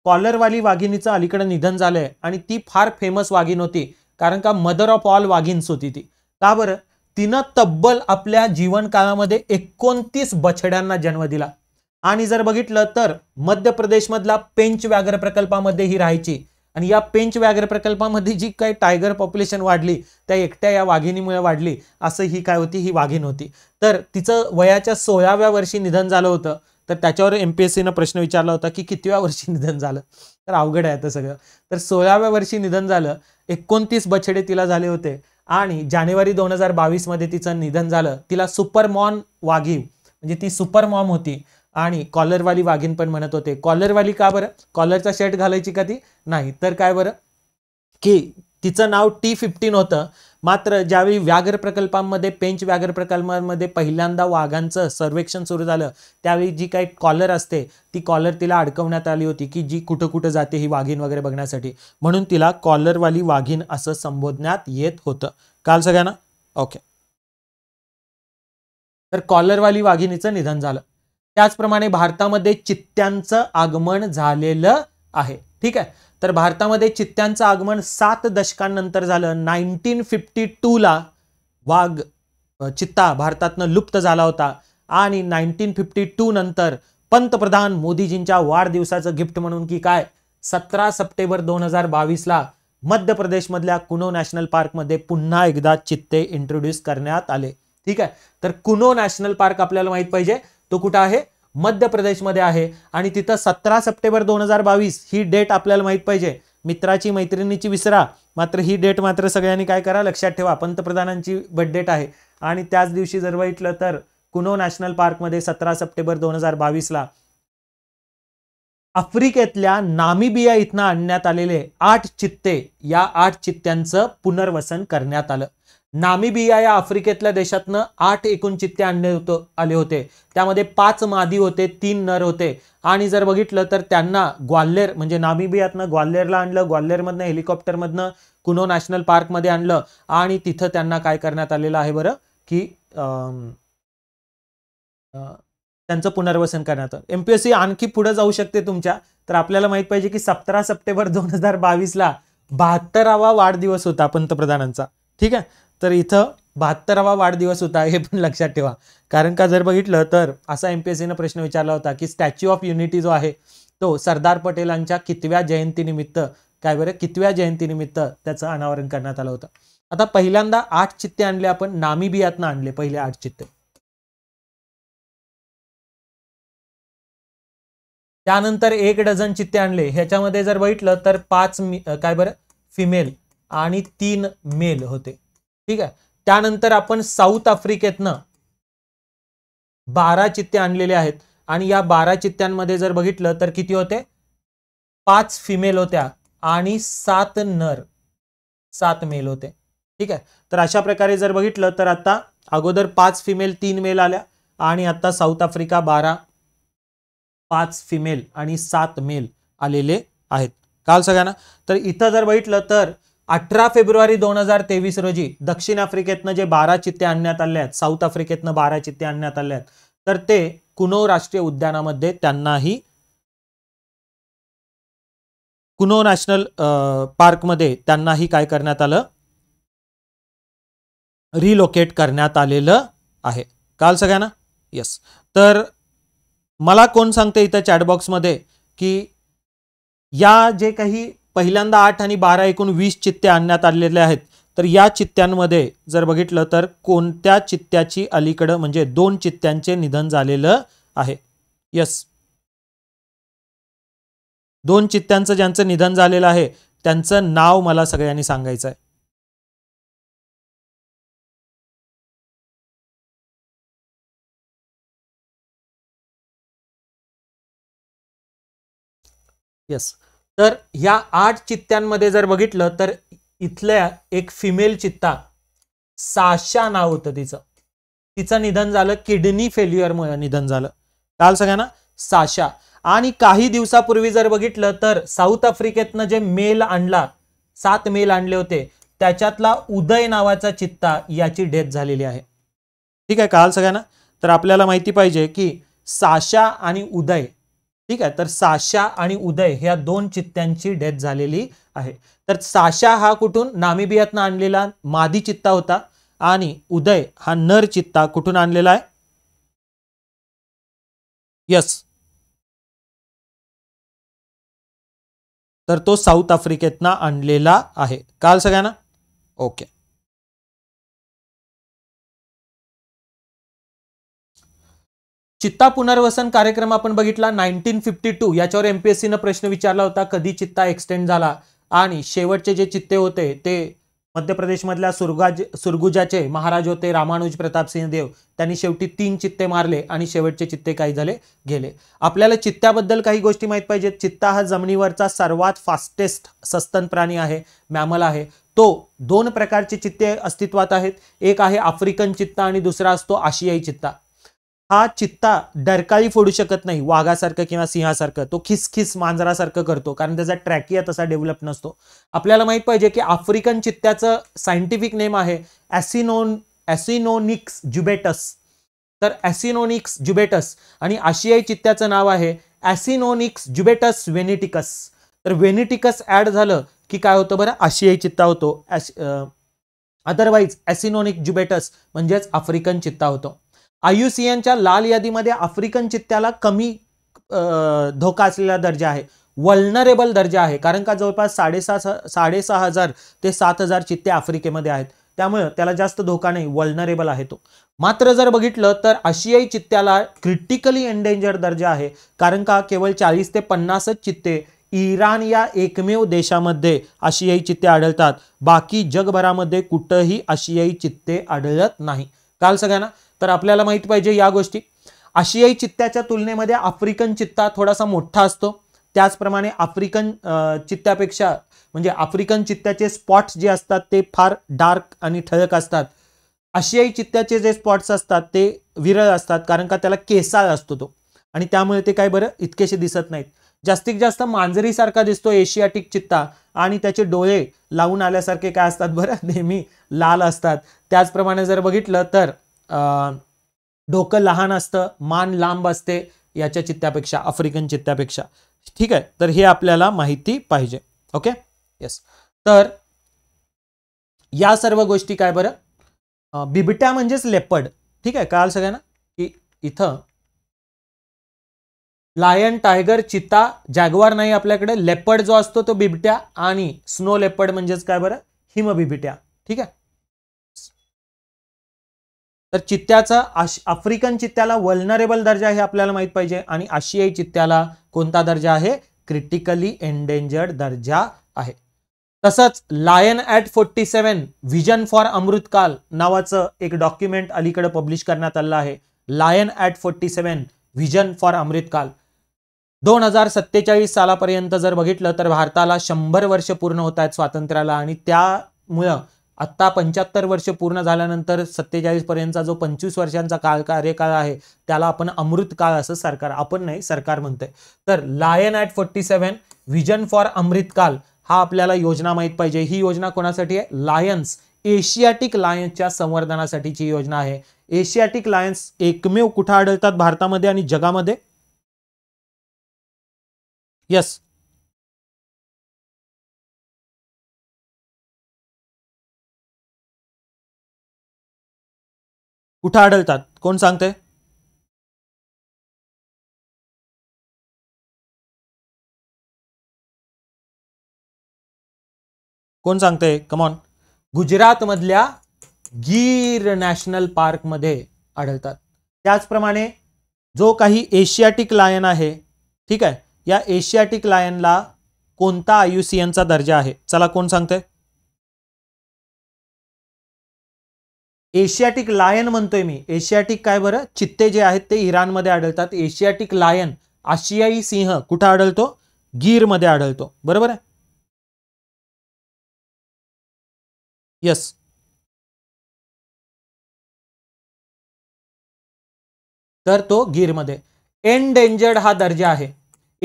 कॉलरवाली वाघिणीचं अलीकडे निधन झालंय आणि ती फार फेमस वाघीण होती, कारण का मदर ऑफ ऑल वाघिन्स होती ती। का बरं, तिनं तब्बल आपल्या जीवन काळामध्ये 29 बछड्यांना जन्म दिला। आणि जर बघितलं तर मध्य प्रदेश मधला पेंच व्याघ्र प्रकल्पामध्ये ही राहायची आणि या पेंच व्याघ्र प्रकल्पामध्ये जी काही टायगर पॉप्युलेशन वाढली त्या एकट्या या वाघिणीमुळे वाढली, असं ही काय होती, ही वाघीण होती। तर तिचं वयाच्या 16व्या वर्षी निधन झालं होतं। तर त्याच्यावर एमपीएससी ने प्रश्न विचारला होता की कितव्या वर्षी निधन झालं, तर अवघड आहे आता सगळं। तर 16व्या वर्षी निधन झालं, 29 बछडे तिला झाले होते आणि जानेवारी 2022 मध्ये तिचं निधन झालं। तिला सुपरमॉन वाघीव म्हणजे ती सुपरमॉम होती आणि कॉलरवाली वाघीण पण म्हणत होते। कॉलरवाली का बरं, कॉलरचा शर्ट घालायची का ती, नाही तर काय बरं की तिचं नाव T15 होतं। मात्र ज्यावेळी व्याघ्र प्रकल्पांमध्ये पेंच व्याघ्र प्रकल्पांमध्ये पहिल्यांदा वाघांचं सर्वेक्षण सुरू झालं त्यावेळी जी काही कॉलर असते ती कॉलर तिला अडकवण्यात आली होती की जी कुठं कुठं जाते ही वाघीण वगैरे बघण्यासाठी, म्हणून तिला कॉलरवाली वाघीण असं संबोधण्यात येत होतं। काल सगळ्यांना ओके। तर कॉलरवाली वाघिणीचं निधन झालं। त्याचप्रमाणे भारतामध्ये चित्त्यांचं आगमन झालेलं आहे। ठीक आहे, तर भारतामध्ये चित्त्यांचं आगमन 7 दशकांनंतर झालं। 1952ला वाघ चित्ता भारतातनं लुप्त झाला होता आणि 1952 नंतर पंतप्रधान मोदीजींच्या वाढदिवसाचं गिफ्ट म्हणून की काय 17 सप्टेंबर 2022ला मध्य प्रदेशमधल्या कुनो नॅशनल पार्कमध्ये पुन्हा एकदा चित्ते इंट्रोड्यूस करण्यात आले। ठीक आहे, तर कुनो नॅशनल पार्क आपल्याला माहित पाहिजे, तो कुठं आहे, मध्य प्रदेश मध्ये आहे आणि तिथं 17 सप्टेंबर 2022 ही डेट आपल्याला माहित पाहिजे। मित्राची मैत्रिणीची विसरा, मात्र ही डेट मात्र सगळ्यांनी काय करा लक्षात ठेवा, पंतप्रधानांची बर्थडेट आहे आणि त्याच दिवशी जर बघितलं तर कुनो नॅशनल पार्कमध्ये 17 सप्टेंबर 2022ला आफ्रिकेतल्या नामिबिया इथनं आणण्यात आलेले 8 चित्ते, या 8 चित्त्यांचं पुनर्वसन करण्यात आलं। नामिबिया या आफ्रिकेतल्या देशातनं 8 एकूण चित्ते आले होते, त्यामध्ये 5 मादी होते, 3 नर होते आणि जर बघितलं तर त्यांना ग्वाल्हेर म्हणजे नामिबियातनं ग्वाल्हेरला आणलं, ग्वाल्हेरमधनं हेलिकॉप्टरमधनं कुनो नॅशनल पार्कमध्ये आणलं आणि तिथं त्यांना काय करण्यात आलेलं आहे बरं की त्यांचं पुनर्वसन करण्यात आलं। एमपीएससी आणखी पुढे जाऊ शकते तुमच्या, तर आपल्याला माहित पाहिजे की 17 सप्टेंबर 2022ला 72वा वाढदिवस होता पंतप्रधानांचा। ठीक आहे, तर इथं 72वा वाढदिवस होता हे पण लक्षात ठेवा, कारण का जर बघितलं तर असा एमपीएससीने प्रश्न विचारला होता की स्टॅच्यू ऑफ युनिटी जो आहे तो सरदार पटेलांच्या कितव्या जयंतीनिमित्त काय बरं कितव्या जयंतीनिमित्त त्याचं अनावरण करण्यात आलं होतं। आता पहिल्यांदा 8 चित्ते आणले आपण, नामिबियातनं आणले पहिले 8 चित्ते। त्यानंतर 1 डझन चित्ते आणले, ह्याच्यामध्ये जर बघितलं तर 5 काय बरं फिमेल आणि 3 मेल होते। ठीक आहे, त्यानंतर आपण साऊथ आफ्रिकेतनं 12 चित्ते आणलेले आहेत आणि या 12 चित्त्यांमध्ये जर बघितलं तर किती होते, 5 फिमेल होत्या आणि 7 नर 7 मेल होते। ठीक आहे, तर अशा प्रकारे जर बघितलं तर आता अगोदर 5 फिमेल 3 मेल आल्या आणि आता साऊथ आफ्रिका 12 5 फिमेल आणि 7 मेल आलेले आहेत। काल सगळ्यांना, तर इथं जर बघितलं तर 18 फेब्रुवारी 2023 रोजी दक्षिण आफ्रिकेतनं जे 12 चित्ते आणण्यात आले आहेत, साऊथ आफ्रिकेतनं 12 चित्ते आणण्यात आले आहेत, तर ते कुनो राष्ट्रीय उद्यानामध्ये त्यांनाही कुनो नॅशनल पार्कमध्ये त्यांनाही काय करण्यात आलं, रिलोकेट करण्यात आलेलं आहे। काल सगळ्यांना यस, तर मला कोण सांगते इथं चॅटबॉक्समध्ये की या जे काही पहिल्यांदा 8 आणि 12 एकूण 20 चित्ते आणण्यात आलेले आहेत, तर या चित्त्यांमध्ये जर बघितलं तर कोणत्या चित्त्याची अलीकडं म्हणजे 2 चित्त्यांचे निधन झालेलं आहे। यस, 2 चित्त्यांचं ज्यांचं निधन झालेलं आहे त्यांचं नाव मला सगळ्यांनी सांगायचं आहे। यस, तर या 8 चित्त्यांमध्ये जर बघितलं तर इथल्या एक फिमेल चित्ता साशा नाव होतं तिचं निधन झालं किडनी फेल्युअरमुळे निधन झालं। काल सगळ्यांना 600. आणि काही दिवसापूर्वी जर बघितलं तर साऊथ आफ्रिकेतनं जे मेल आणला, 7 मेल आणले होते, त्याच्यातला उदय नावाचा चित्ता याची डेथ झालेली आहे. ठीक आहे काल सगळ्यांना. तर आपल्याला माहिती पाहिजे की साशा आणि उदय, ठीक आहे, तर साशा आणि उदय ह्या दोन चित्त्यांची डेथ झालेली आहे. तर साशा हा कुठून, नामिबियातनं आणलेला मादी चित्ता होता, आणि उदय हा नर चित्ता कुठून आणलेला आहे, यस, तर तो साऊथ आफ्रिकेतनं आणलेला आहे. काल सगळ्यांना ओके. चित्ता पुनर्वसन कार्यक्रम आपण बघितला 1952, याच्यावर एमपीएससी ने प्रश्न विचारला होता कधी चित्ता एक्सटेंड झाला, आणि शेवटचे जे चित्ते होते ते मध्य प्रदेश मधल्या सुरगुजाचे महाराज होते रामानुज प्रताप सिंह देव, त्यांनी शेवटी 3 चित्ते मारले आणि शेवटचे चित्ते काय झाले, गेले. आपल्याला चित्त्याबद्दल काही गोष्टी माहीत पाहिजेत. चित्ता हा जमिनीवरचा सर्वात फास्टेस्ट सस्तन प्राणी आहे, मॅमल आहे. तो 2 प्रकारचे चित्ते अस्तित्वात आहेत, एक आहे आफ्रिकन चित्ता आणि दुसरा असतो आशियाई चित्ता. हा चित्ता डरकाळी फोडू शकत नाही वाघासारखं किंवा सिंहासारखं, तो खिसखिस मांजरासारखं करतो, कारण त्याचा ट्रॅकिया तसा डेव्हलप नसतो. आपल्याला माहित पाहिजे की आफ्रिकन चित्त्याचं सायंटिफिक नेम आहे ॲसिनोनिक्स ज्युबेटस, तर ॲसिनोनिक्स ज्युबेटस. आणि आशियाई चित्त्याचं नाव आहे ॲसिनोनिक्स ज्युबेटस वेनिटिकस. तर वेनिटिकस ऍड झालं की काय होतं बरं, आशियाई चित्ता होतो. अदरवाईज ॲसिनोनिक्स ज्युबेटस म्हणजेच आफ्रिकन चित्ता होतो. IUCNच्या लाल यादीमध्ये आफ्रिकन चित्त्याला कमी धोका असलेला दर्जा आहे, वल्नरेबल दर्जा आहे, कारण का जवळपास 6,500 ते 7,000 चित्ते आफ्रिकेमध्ये आहेत, त्यामुळे त्याला जास्त धोका नाही, वल्नरेबल आहे तो. मात्र जर बघितलं तर आशियाई चित्त्याला क्रिटिकली एंडेंजर दर्जा आहे, कारण का केवळ 40 ते 50 चित्ते इराण या एकमेव देशामध्ये आशियाई चित्ते आढळतात, बाकी जगभरामध्ये कुठंही आशियाई चित्ते आढळत नाही. काल सगळ्यांना. तर आपल्याला माहिती पाहिजे या गोष्टी. आशियाई चित्त्याच्या तुलनेमध्ये आफ्रिकन चित्ता थोडासा मोठा असतो, त्याचप्रमाणे आफ्रिकन चित्त्यापेक्षा म्हणजे आफ्रिकन चित्त्याचे स्पॉट्स जे असतात ते फार डार्क आणि ठळक असतात, आशियाई चित्त्याचे जे स्पॉट्स असतात ते विरळ असतात, कारण का त्याला केसाळ असतो तो, आणि त्यामुळे ते काय बरं इतकेसे दिसत नाहीत. जास्तीत जास्त मांजरीसारखा दिसतो एशियाटिक चित्ता, आणि त्याचे डोळे लावून आल्यासारखे काय असतात बरं, नेहमी लाल असतात. त्याचप्रमाणे जर बघितलं तर डोकं लहान असतं, मान लांब असते याच्या चित्त्यापेक्षा, आफ्रिकन चित्त्यापेक्षा. ठीक आहे, तर हे आपल्याला माहिती पाहिजे. Okay, yes. तर या सर्व गोष्टी काय बरं, बिबट्या म्हणजेच लेपर्ड. ठीक आहे काल सगळ्यांना, की इथं लायन, टायगर, चिता, जॅग्वार नाही आपल्याकडे, लेपर्ड जो असतो तो बिबट्या, आणि स्नो लेपर्ड म्हणजेच काय बरं, हिमबिबट्या. ठीक आहे. तर चित्त्याचा आफ्रिकन चित्त्याला वल्नरेबल दर्जा हे आपल्याला माहित पाहिजे, आणि आशियाई चित्त्याला कोणता दर्जा आहे, क्रिटिकली एंडेंजर्ड दर्जा आहे. तसंच lion at 47 vision for Amritkaal नावाचं एक डॉक्युमेंट अलीकडे पब्लिश करण्यात आलं आहे, lion at 47 vision for Amritkaal. 2047 सालापर्यंत जर बघितलं तर भारताला 100 वर्ष पूर्ण होत आहेत स्वातंत्र्याला, आणि त्यामुळं आत्ता 75 वर्ष पूर्ण झाल्यानंतर 47 पर्यंतचा जो 25 वर्षांचा कार्यकाळ आहे त्याला आपण अमृतकाळ असं सरकार, आपण नाही सरकार म्हणते. तर lion at 47 vision for Amritkaal हा आपल्याला योजना माहीत पाहिजे. ही योजना कोणासाठी आहे, लायन्स, एशियाटिक लायन्सच्या संवर्धनासाठीची योजना आहे. एशियाटिक लायन्स एकमेव कुठं आढळतात, भारतामध्ये आणि जगामध्ये, यस, कुठं आढळतात कोण सांगते, कोण सांगते, कमॉन. गुजरात मधल्या गीर नॅशनल पार्क मध्ये आढळतात. त्याचप्रमाणे जो काही एशियाटिक लायन आहे, ठीक आहे, या एशियाटिक लायनला कोणता IUCNचा दर्जा आहे, चला कोण सांगते, एशियाटिक लायन म्हणतोय मी, एशियाटिक काय बरं, चित्ते जे आहेत ते इराणमध्ये आढळतात. एशियाटिक लायन, आशियाई सिंह कुठं आढळतो, गीरमध्ये आढळतो, बरोबर आहे, यस. तर तो गीरमध्ये एनडेंजर्ड हा दर्जा आहे.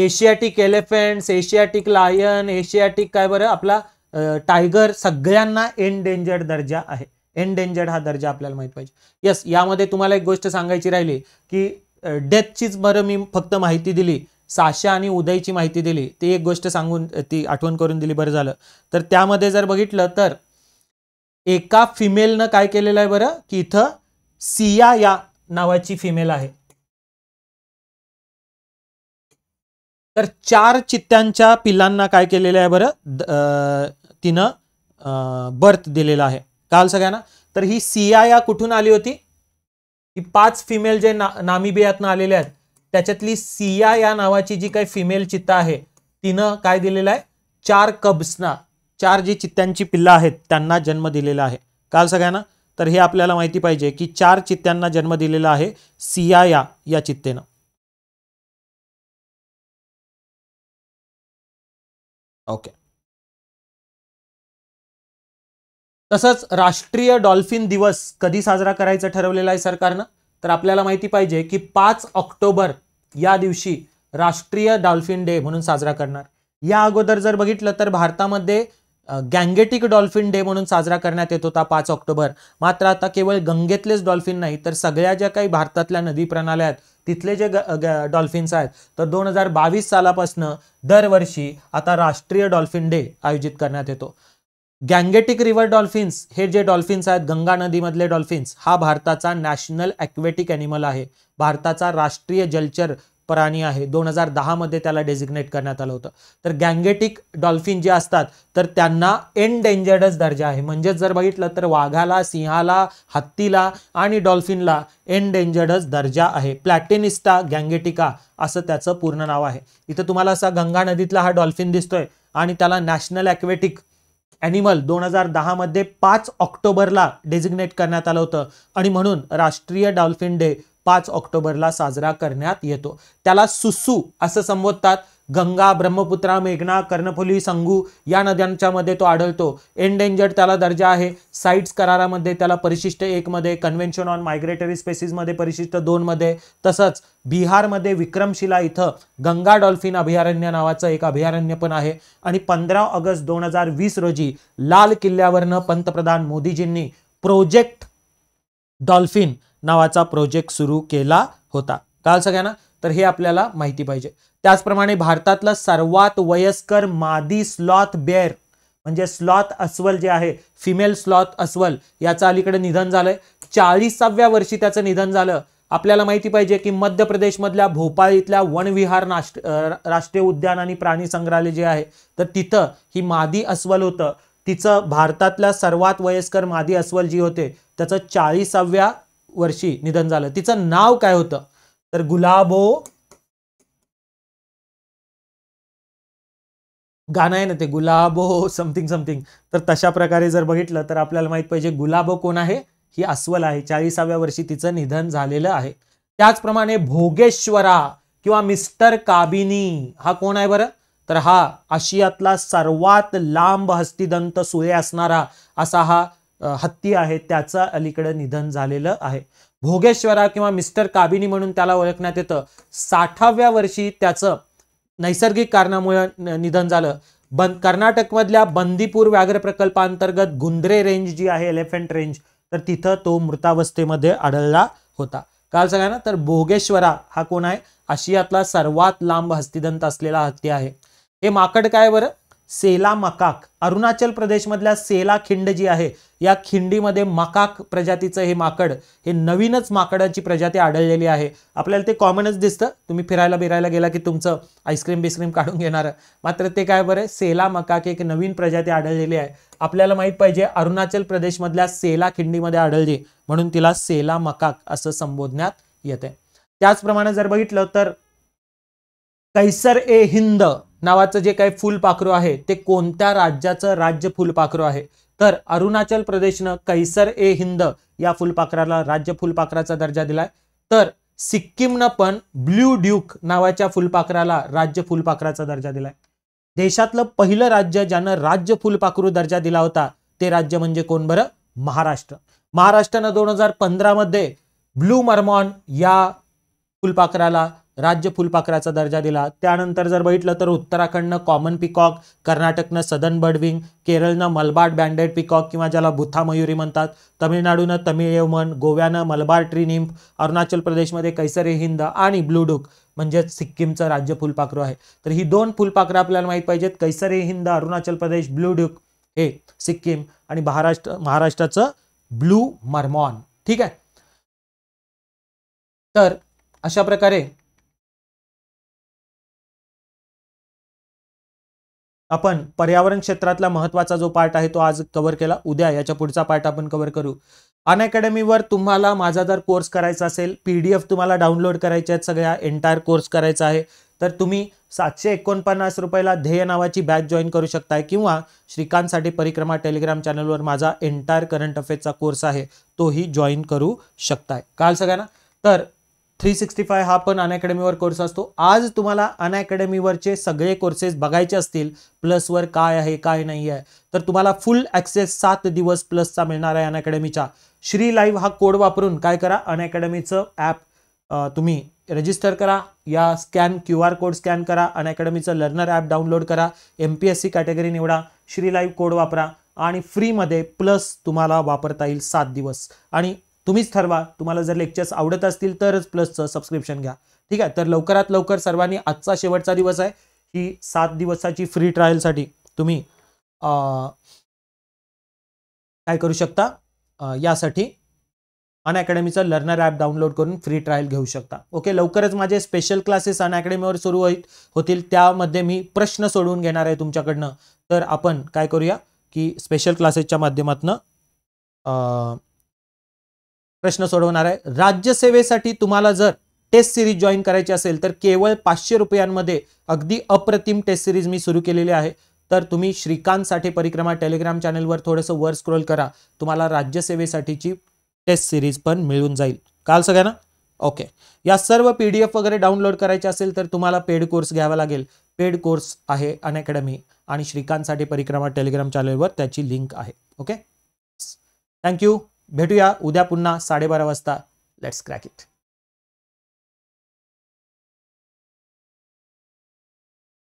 Asiatic elephants, Asiatic lion, Asiatic काय बरं आपला टायगर, सगळ्यांना एनडेंजर्ड दर्जा आहे. एनडेंजर्ड हा दर्जा आपल्याला माहित पाहिजे. यस, यामध्ये तुम्हाला एक गोष्ट सांगायची राहिली की डेथचीच बरं मी फक्त माहिती दिली, साशा आणि उदयची माहिती दिली, ती एक गोष्ट सांगून ती आठवण करून दिली बरं झालं. तर त्यामध्ये जर बघितलं तर एका फिमेलनं काय केलेलं आहे बरं की इथं सिया या नावाची फिमेल आहे, तर चार चित्त्यांच्या पिल्लांना काय केलेलं आहे बरं तिनं बर्थ दिलेला आहे. काल सगळ्यांना तर ही सिया या कुठून आली होती, ही पाच फिमेल जे नामिबियातनं आलेल्या आहेत त्याच्यातली सिया या नावाची जी काही फिमेल चित्ता आहे तिनं काय दिलेलं आहे, चार कब्सना, चार जी चित्त्यांची पिल्ला आहेत त्यांना जन्म दिलेला आहे. काल सगळ्यांना तर हे आपल्याला माहिती पाहिजे की चार चित्त्यांना जन्म दिलेला आहे सिया या चित्तेनं. ओके. तसंच राष्ट्रीय डॉल्फिन दिवस कधी साजरा करायचं ठरवलेलं आहे सरकारनं, तर आपल्याला माहिती पाहिजे की 5 ऑक्टोबर या दिवशी राष्ट्रीय डॉल्फिन डे म्हणून साजरा करणार. या अगोदर जर बघितलं तर भारतामध्ये गँगेटिक डॉल्फिन डे म्हणून साजरा करण्यात येत होता 5 ऑक्टोबर. मात्र आता केवळ गंगेतलेच डॉल्फिन नाही तर सगळ्या ज्या काही भारतातल्या नदी प्रणाल्या आहेत तिथले जे डॉल्फिन्स आहेत तर 2022 सालापासून दरवर्षी आता राष्ट्रीय डॉल्फिन डे आयोजित करण्यात येतो. गँगेटिक रिव्हर डॉल्फिन्स हे जे डॉल्फिन्स आहेत गंगा नदीमधले डॉल्फिन्स हा भारताचा नॅशनल ॲक्वेटिक ॲनिमल आहे, भारताचा राष्ट्रीय जलचर प्राणी आहे. 2010 मध्ये त्याला डेझिग्नेट करण्यात आलं होतं. तर गँगेटिक डॉल्फिन जे असतात तर त्यांना एनडेंजर्डच दर्जा आहे. म्हणजेच जर बघितलं तर वाघाला, सिंहाला, हत्तीला आणि डॉल्फिनला एनडेंजर्डच दर्जा आहे. प्लॅटेनिस्टा गँगेटिका असं त्याचं पूर्ण नाव आहे. इथं तुम्हाला असा गंगा नदीतला हा डॉल्फिन दिसतोय आणि त्याला नॅशनल ॲक्वेटिक ॲनिमल 2010 मध्ये 5 ऑक्टोबरला डेझिग्नेट करण्यात आलं होतं आणि म्हणून राष्ट्रीय डॉल्फिन डे 5 ऑक्टोबरला साजरा करण्यात येतो. त्याला सुसू असं संबोधतात. गंगा, ब्रह्मपुत्रा, मेघना, कर्णफुली, संगू या नद्यांच्या मध्ये तो आढळतो. एनडेंजर्ड त्याला दर्जा आहे. साइट्स करारामध्ये त्याला परिशिष्ट 1 मध्ये, कन्व्हेन्शन ऑन मायग्रेटरी स्पेसीसमध्ये परिशिष्ट 2 मध्ये, तसंच बिहारमध्ये विक्रमशिला इथं गंगा डॉल्फिन अभयारण्य नावाचं एक अभयारण्य पण आहे. आणि 15 ऑगस्ट 2020 रोजी लाल किल्ल्यावरनं पंतप्रधान मोदीजींनी प्रोजेक्ट डॉल्फिन नावाचा प्रोजेक्ट सुरू केला होता. काल सगळ्यांना तर हे आपल्याला माहिती पाहिजे. त्याचप्रमाणे भारतातला सर्वात वयस्कर मादी स्लॉथ बेअर म्हणजे स्लॉथ अस्वल जे आहे, फिमेल स्लॉथ अस्वल, याचं अलीकडे निधन झालंय. 40व्या वर्षी त्याचं निधन झालं. आपल्याला माहिती पाहिजे की मध्य प्रदेशमधल्या भोपाळ इथल्या वनविहार राष्ट्रीय उद्यान आणि प्राणी संग्रहालय जे आहे तर तिथं ही मादी अस्वल होतं, तिचं भारतातल्या सर्वात वयस्कर मादी अस्वल जी होते त्याचं 40व्या वर्षी निधन झालं. तिचं नाव काय होतं तर गुलाबो, गाणं आहे ना ते गुलाबो समथिंग समथिंग, तर तशा प्रकारे जर बघितलं तर आपल्याला माहित पाहिजे गुलाबो कोण आहे, ही अस्वल आहे. 40व्या वर्षी तिचं निधन झालेलं आहे. त्याचप्रमाणे भोगेश्वरा किंवा मिस्टर काबिनी हा कोण आहे बरं, तर हा आशियातला सर्वात लांब हस्तिदंत सुळे असणारा असा हा हत्ती आहे, त्याचं अलीकडं निधन झालेलं आहे. भोगेश्वरा किंवा मिस्टर काबिनी म्हणून त्याला ओळखण्यात येतं. 60व्या वर्षी त्याचं नैसर्गिक कारणामुळे निधन झालं. कर्नाटकमधल्या बंदीपूर व्याघ्र प्रकल्पांतर्गत गुंद्रे रेंज जी आहे, एलिफंट रेंज, तर तिथं तो मृतावस्थेमध्ये आढळला होता. काल सगळ्यांना तर भोगेश्वरा हा कोण आहे, आशियातला सर्वात लांब हस्तिदंत असलेला हत्ती आहे. हे माकड काय बरं, सेला मकाक. अरुणाचल प्रदेशमधल्या सेला खिंड जी आहे या खिंडीमध्ये मकाक प्रजातीचं हे माकड, हे नवीनच माकडाची प्रजाती आढळलेली आहे. आपल्याला ते कॉमनच दिसतं, तुम्ही फिरायला बिरायला गेला की तुमचं आईस्क्रीम बिस्क्रीम काढून घेणार. मात्र ते काय बरं, सेला मकाक एक नवीन प्रजाती आढळलेली आहे. आपल्याला माहीत पाहिजे अरुणाचल प्रदेशमधल्या सेला खिंडीमध्ये आढळली म्हणून तिला सेला मकाक असं संबोधण्यात येते. त्याचप्रमाणे जर बघितलं तर कैसर ए हिंद नावाचं जे काही फुलपाखरू आहे ते कोणत्या राज्याचं राज्य फुलपाखरू आहे, तर अरुणाचल प्रदेशनं कैसर ए हिंद या फुलपाखराला राज्य फुलपाखराचा दर्जा दिलाय. तर सिक्कीमनं पण ब्ल्यू ड्यूक नावाच्या फुलपाखराला राज्य फुलपाखराचा दर्जा दिलाय. देशातलं पहिलं राज्य ज्यानं राज्य फुलपाखरू दर्जा दिला होता ते राज्य म्हणजे कोण बरं, महाराष्ट्र. महाराष्ट्रानं 2015 मध्ये ब्लू मर्मॉन या फुलपाखराला राज्य फुलपाखराचा दर्जा दिला। त्यानंतर जर बघितलं तर उत्तराखंडनं कॉमन पिकॉक, कर्नाटकनं सदर्न बर्डविंग, केरळनं मलबार बँडेड पिकॉक किंवा ज्याला भुथा मयूरी म्हणतात, तमिळनाडूनं तमिळ एवमन, गोव्यानं मलबार ट्री निम्फ, अरुणाचल प्रदेशमध्ये कैसरे हिंद आणि ब्लू डुक म्हणजे सिक्कीमचं राज्य फुलपाखरू आहे। तर ही दोन फुलपाखरं आपल्याला माहित पाहिजेत, कैसरे हिंद अरुणाचल प्रदेश, ब्लू डुक हे सिक्कीम, आणि महाराष्ट्राचं ब्लू मर्मॉन। ठीक आहे, तर अशा प्रकारे आपण पर्यावरण क्षेत्रातला महत्त्वाचा जो पार्ट आहे तो आज कव्हर केला। उद्या याच्या पुढचा पार्ट आपण कव्हर करू। अनअकॅडमीवर तुम्हाला माझा जर कोर्स करायचा असेल, PDF तुम्हाला डाउनलोड करायचे आहेत, सगळ्या एंटायर कोर्स करायचा आहे, तर तुम्ही 749 रुपयाला ध्येय नावाची बॅच जॉईन करू शकताय, किंवा श्रीकांत साठे परिक्रमा टेलिग्राम चॅनलवर माझा एंटायर करंट अफेअर्सचा कोर्स आहे तोही जॉईन करू शकताय। काल सगळ्यांना तर 365 हा पण अनअकॅडमीवर कोर्स असतो। आज तुम्हाला अनअकॅडमीवरचे सगळे कोर्सेस बघायचे असतील, प्लसवर काय आहे काय नाही आहे, तर तुम्हाला फुल ॲक्सेस 7 दिवस प्लसचा मिळणार आहे अनअकॅडमीचा। श्री लाईव्ह हा कोड वापरून काय करा, अनअकॅडमीचं ॲप तुम्ही रजिस्टर करा, या स्कॅन QR कोड स्कॅन करा, अनअकॅडमीचं लर्नर ॲप डाउनलोड करा, MPSC कॅटेगरी निवडा, श्री लाईव्ह कोड वापरा आणि फ्रीमध्ये प्लस तुम्हाला वापरता येईल 7 दिवस। आणि तुम्हीच ठरवा, तुम्हाला जर लेक्चर्स आवडत असतील तरच प्लसचं सबस्क्रिप्शन घ्या। ठीक आहे, तर लवकरात लवकर सर्वांनी, आजचा शेवटचा दिवस आहे, ही 7 दिवसाची फ्री ट्रायलसाठी तुम्ही काय करू शकता, यासाठी अनअकॅडमीचं लर्नर ॲप डाउनलोड करून फ्री ट्रायल घेऊ शकता। ओके, लवकरच माझे स्पेशल क्लासेस अनअकॅडमीवर सुरू होतील, त्यामध्ये मी प्रश्न सोडवून घेणार आहे तुमच्याकडनं। तर आपण काय करूया की स्पेशल क्लासेसच्या माध्यमातून प्रश्न सोडवणार आहे। राज्यसेवेसाठी तुम्हाला जर टेस्ट सिरीज जॉईन करायची असेल तर केवळ 500 रुपयांमध्ये अगदी अप्रतिम टेस्ट सिरीज मी सुरू केलेली आहे। तर तुम्ही श्रीकांत साठे परिक्रमा टेलिग्राम चॅनलवर थोडंसं वर स्क्रोल करा, तुम्हाला राज्यसेवेसाठीची टेस्ट सिरीज पण मिळून जाईल। काल सगळ्यांना ओके, या सर्व PDF वगैरे डाउनलोड करायचे असेल तर तुम्हाला पेड कोर्स घ्यावा लागेल। पेड कोर्स आहे अनअकॅडमी, आणि श्रीकांत साठे परिक्रमा टेलिग्राम चॅनलवर त्याची लिंक आहे। ओके, थँक्यू, भेटूया उद्या पुन्हा 12:30 वाजता। Let's crack it.